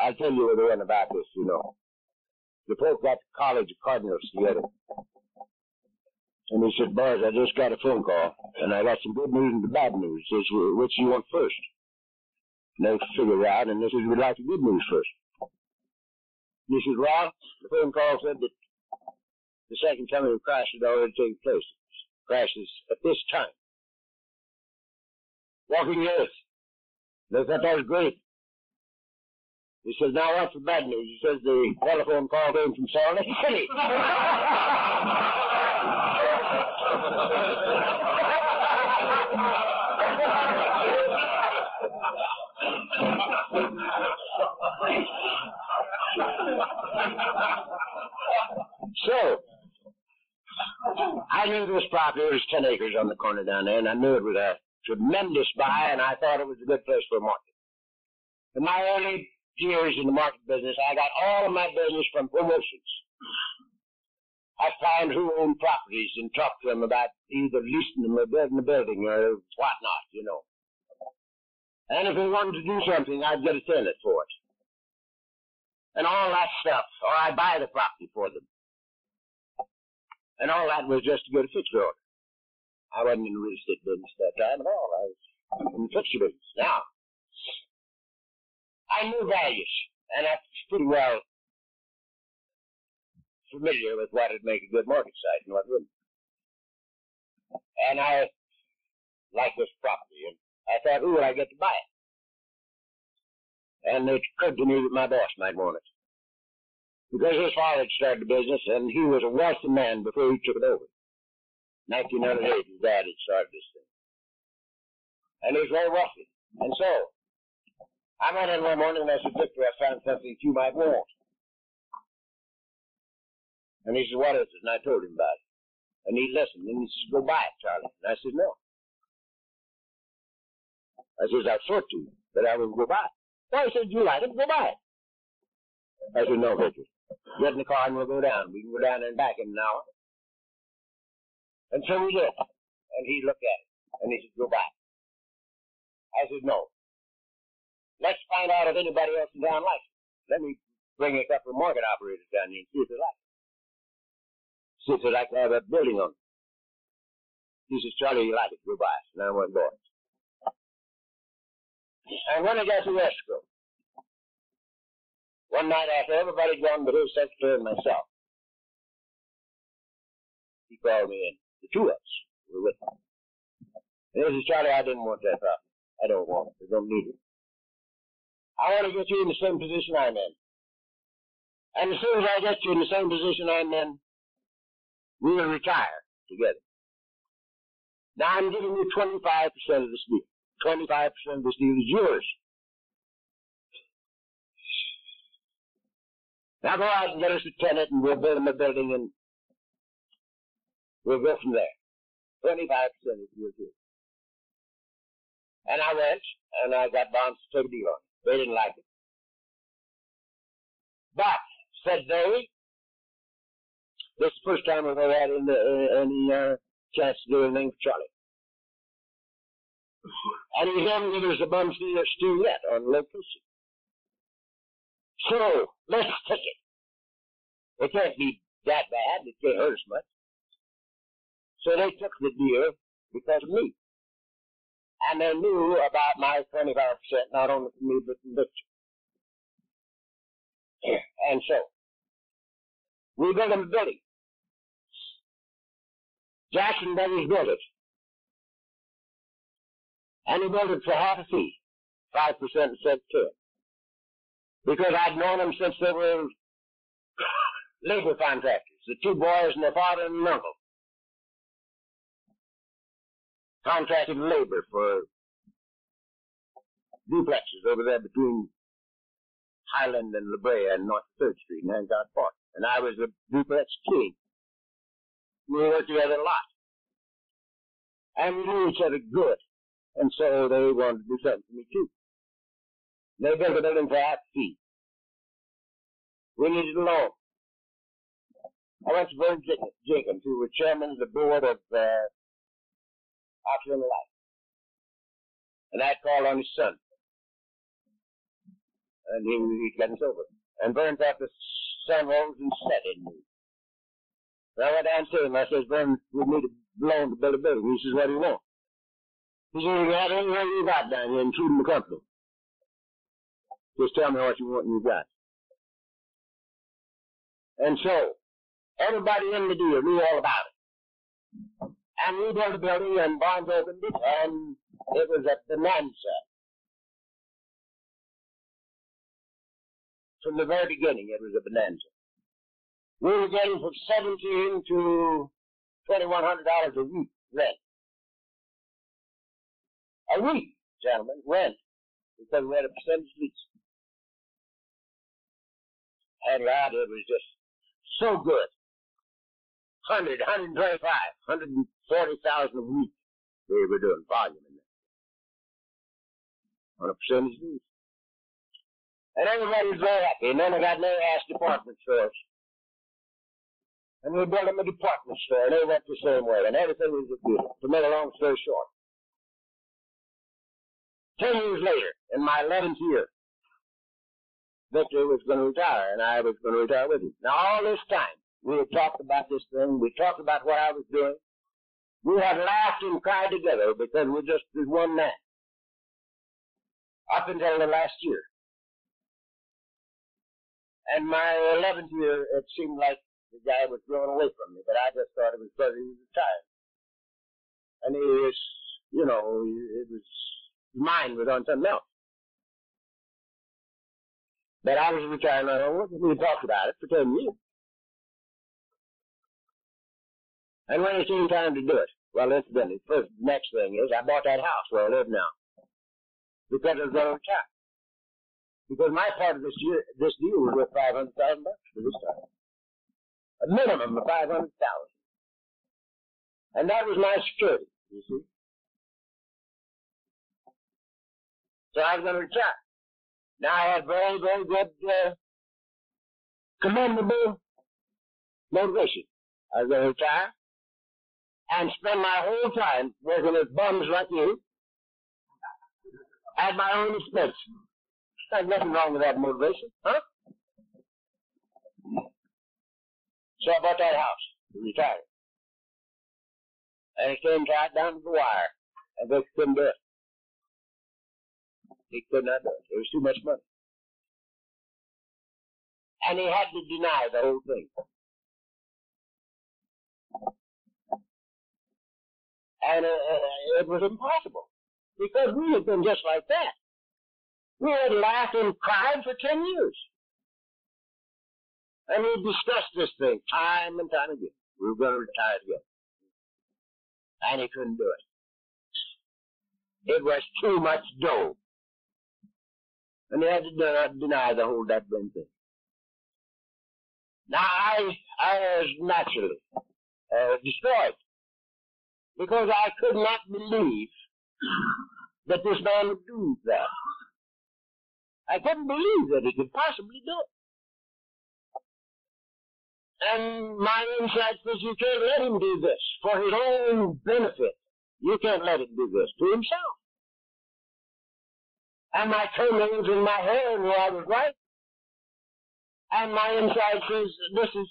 I'll tell you the one about this, you know. The Pope got the College of Cardinals together. And he said, "Boys, I just got a phone call, and I got some good news and the bad news. Which you want first?" no figure out, and this is we'd like the good news first. Missus Roth, the phone call said that the second coming of Christ had already taken place. Christ is at this time walking the earth. They thought that was great. He says, now what's the bad news? He says, the telephone call came from Salt Lake City. So, I knew this property was ten acres on the corner down there, and I knew it was a tremendous buy, and I thought it was a good place for a market. In my early years in the market business, I got all of my business from promotions. I found who owned properties and talked to them about either leasing them or building a building or whatnot, you know. And if they wanted to do something, I'd get a tenant for it. And all that stuff, or I'd buy the property for them. And all that was just to go to fixer order. I wasn't in the real estate business at that time at all. I was in the fixer business. Now, I knew values, and I was pretty well familiar with what would make a good market site and what wouldn't. And I liked this property, and I thought, who would I get to buy it? And it occurred to me that my boss might want it. Because his father had started the business, and he was a wealthy man before he took it over. nineteen oh eight, his dad had started this thing. And he was very wealthy. And so, I went in one morning and I said, Victor, I found something you might want. And he said, what is it? And I told him about it. And he listened, and he says, go buy it, Charlie. And I said, no. I says, I sort to, but I will go buy it. Well, he said, you like it, go buy it. I said, no, Victor. Get in the car and we'll go down. We can go down and back in an hour. And so we did. And he looked at it. And he said, go back. I said, no. Let's find out if anybody else in town likes it. Let me bring a couple of market operators down here and see if they like it. See if they like to have that building on it. He says, Charlie, you like it, go buy it. And I went going. And when I got to escrow, one night after everybody'd gone but his secretary and myself, he called me in. The two of us were with him. And he said, Charlie, I didn't want that property. I don't want it. I don't need it. I want to get you in the same position I'm in. And as soon as I get you in the same position I'm in, we will retire together. Now I'm giving you twenty-five percent of this deal. twenty-five percent of this deal is yours. Now go out and get us a tenant and we'll build him a building and we'll go from there. twenty-five percent is your deal. And I went, and I got bonds to take a deal on it. They didn't like it. But, said they, this is the first time I've ever had any, uh, any uh, chance to do anything for Charlie. And he hadn't given us a bum stealer still yet on location. So, let's take it. It can't be that bad. It can't hurt us much. So they took the deal because of me. And they knew about my twenty-five percent, not only from me, but from Victor. And so, we built them a building. Jackson Brothers built it. And he built it for half a fee, five percent instead of ten. Because I'd known them since they were labor contractors, the two boys and their father and their uncle. Contracted labor for duplexes over there between Highland and La Brea and North third Street and Hancock Park. And I was the duplex king. We worked together a lot. And we knew each other good. And so they wanted to do something for me too. They built a building for half a fee. We needed a loan. I went to Vern Jacobs, who was chairman of the board of uh, Occidental Life. And I called on his son. And he, he got us over. And Vern thought the sun rose and set in me. So I went down to him. I says, Vern, we need a loan to build a building. He says, what do you want? He said, we got anything you got down here, including the company. Just tell me what you want and you got. And so, everybody in the deal knew all about it. And we built a building and Barnes opened it and it was a bonanza. From the very beginning, it was a bonanza. We were getting from seventeen to twenty-one hundred dollars a week rent. A week, gentlemen, rent, because we had a percentage lease. Had it out, it was just so good. Hundred, hundred and twenty-five, hundred and forty thousand a week. We were doing volume in there on a percentage lease. And everybody was very happy, and then I got no ass department stores. And we built them a department store, and they went the same way, and everything was good. To make a long story short. Ten years later, in my eleventh year, Victor was going to retire, and I was going to retire with him. Now, all this time, we had talked about this thing, we talked about what I was doing. We had laughed and cried together because we just was one man. Up until the last year. And my eleventh year, it seemed like the guy was growing away from me, but I just thought it was because he was retired. And he was, you know, it was, his mind was on something else. But I was retired, and I don't know, we talked about it for ten years. And when it came time to do it, well, incidentally, the first next thing is I bought that house where I live now because I was going to retire. Because my part of this year, this deal was worth five hundred thousand bucks for this time, a minimum of five hundred thousand, and that was my security. You see, so I was going to retire. Now I had very, very good, uh, commendable motivation. I was going to retire and spend my whole time working with bums like you at my own expense. There's nothing wrong with that motivation, huh? So I bought that house and retired. And it came right down to the wire. And they couldn't do it. He could not do it. It was too much money. And he had to deny the whole thing. And uh, it was impossible. Because we had been just like that. We had laughed and cried for ten years. And we discussed this thing time and time again. We were going to retire together. And he couldn't do it. It was too much dough. And he had to deny, deny the whole that thing. Now, I, I was naturally uh, destroyed. Because I could not believe that this man would do that. I couldn't believe that he could possibly do it. And my insight was, you can't let him do this for his own benefit. You can't let him do this to himself. And my toenails in my hair knew I was right. And my insight says, this is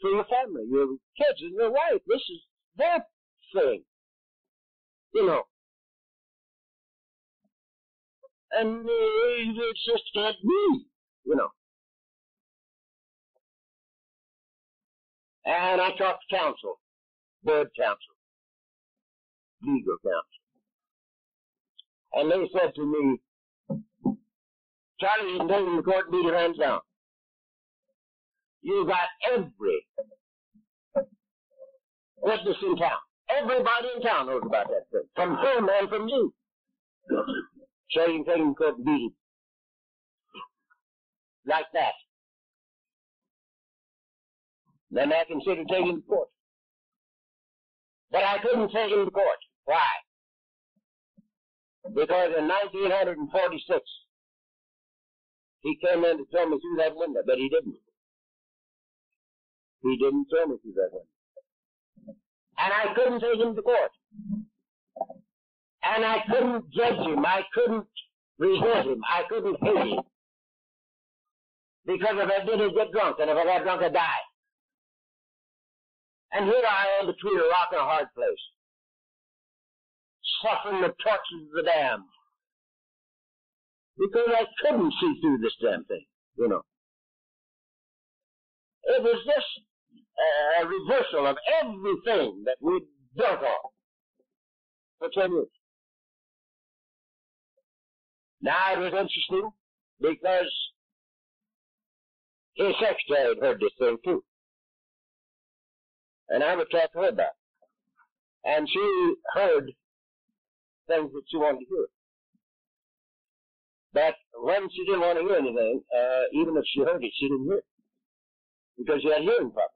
for your family, your kids and your wife. This is their thing. You know. And uh, it just can't be, you know. And I talked to counsel, board counsel, legal counsel. And they said to me, Charlie, you can take him to court and beat your hands down. You got every witness in town. Everybody in town knows about that thing, from him and from you. So you can take him to court and beat him. Like that. Then I considered taking him to court. But I couldn't take him to court. Why? Because in nineteen forty-six, he came in to throw me through that window, but he didn't. He didn't throw me through that window. And I couldn't take him to court. And I couldn't judge him, I couldn't resent him, I couldn't hate him. Because if I did, I'd get drunk, and if I got drunk, I'd die. And here I am between a rock and a hard place, suffering the tortures of the damned. because I couldn't see through this damn thing, you know. It was just a reversal of everything that we'd built on for ten years. Now it was interesting because his secretary had heard this thing too. And I would talk to her about it. And she heard things that she wanted to hear. But when she didn't want to hear anything, uh, even if she heard it, she didn't hear it. Because she had hearing problems.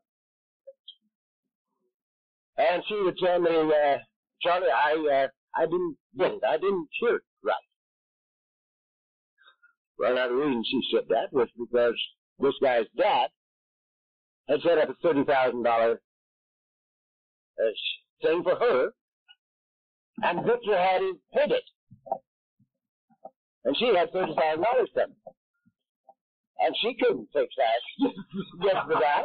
And she would tell me, uh, Charlie, I, uh, I didn't get it. I didn't hear it right. Well, now the reason she said that was because this guy's dad had set up a thirty thousand dollars uh, thing for her, and Victor had hid it. And she had thirty thousand dollars coming. And she couldn't take that, get the guy.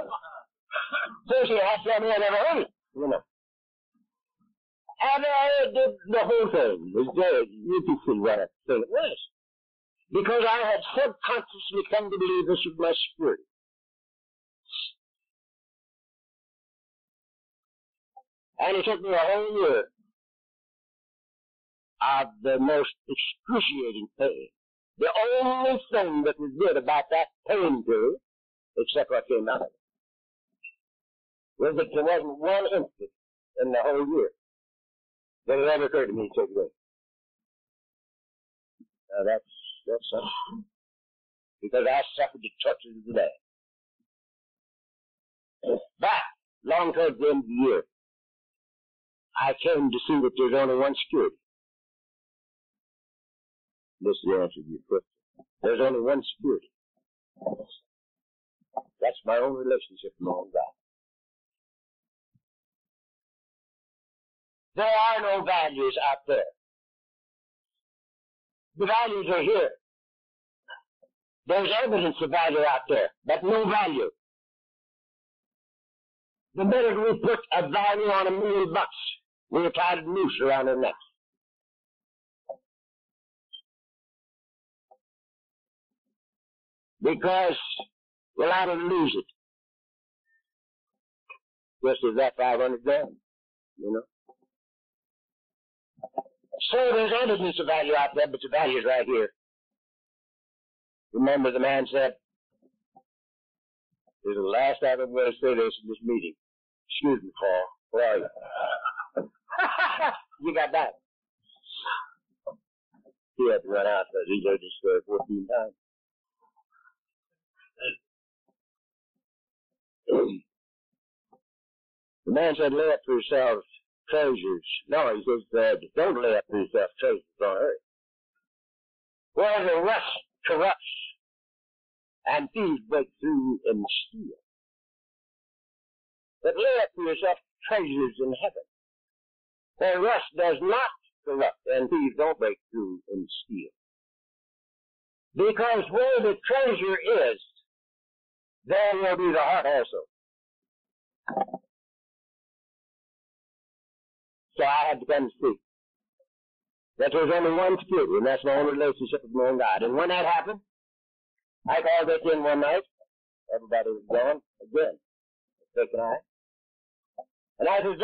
So she asked that man, I never heard it, you know. And I did the whole thing. You can see what a thing it was. Because I had subconsciously come to believe this was my spirit. And it took me a whole year of the most excruciating pain. The only thing that was good about that pain period, except what came out of it, was that there wasn't one instant in the whole year that it ever occurred to me to take away. Now that's, that's something. Because I suffered the tortures of the day. But, long towards the end of the year, I came to see that there's only one security. This is the answer to your question. There's only one security. That's my own relationship with my own God. There are no values out there. The values are here. There's evidence of value out there, but no value. The minute we put a value on a million bucks, we're tied a noose around our necks. Because we're liable to lose it. Just as that five hundred grand, you know. So there's evidence of value out there, but the value is right here. Remember the man said, this is the last time I'm going to say this in this meeting. Excuse me, Paul. Where are you? You got that. He had to run out because he's heard this story fourteen times. The man said, lay up for yourselves treasures. No, he says, don't lay up for yourselves treasures on earth, where the rust corrupts and thieves break through and steal. But lay up for yourself treasures in heaven, where rust does not corrupt and thieves don't break through and steal. Because where the treasure is, there will be the heart also. So I had to come to speak that there's only one security, and that's my own relationship with my own God. And when that happened, I called this in one night. Everybody was gone again, Vic and I. And I said, Victor, I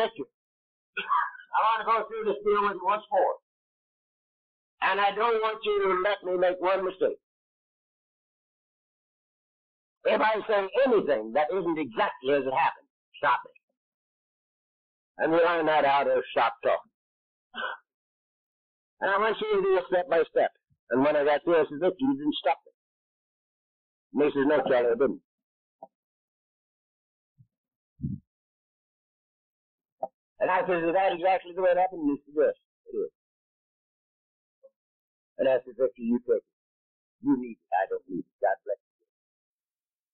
want to go through this deal with you once more. And I don't want you to let me make one mistake. If I say anything that isn't exactly as it happened, stop it. And we learn that out of shop talk. And I went through this step by step. And when I got through, I said, Victor, you didn't stop it. And they said, no, Charlie, I didn't. And I said, is that exactly the way it happened? And he said, yes, it is. And I said, Victor, you take it. You need it. I don't need it. God bless you.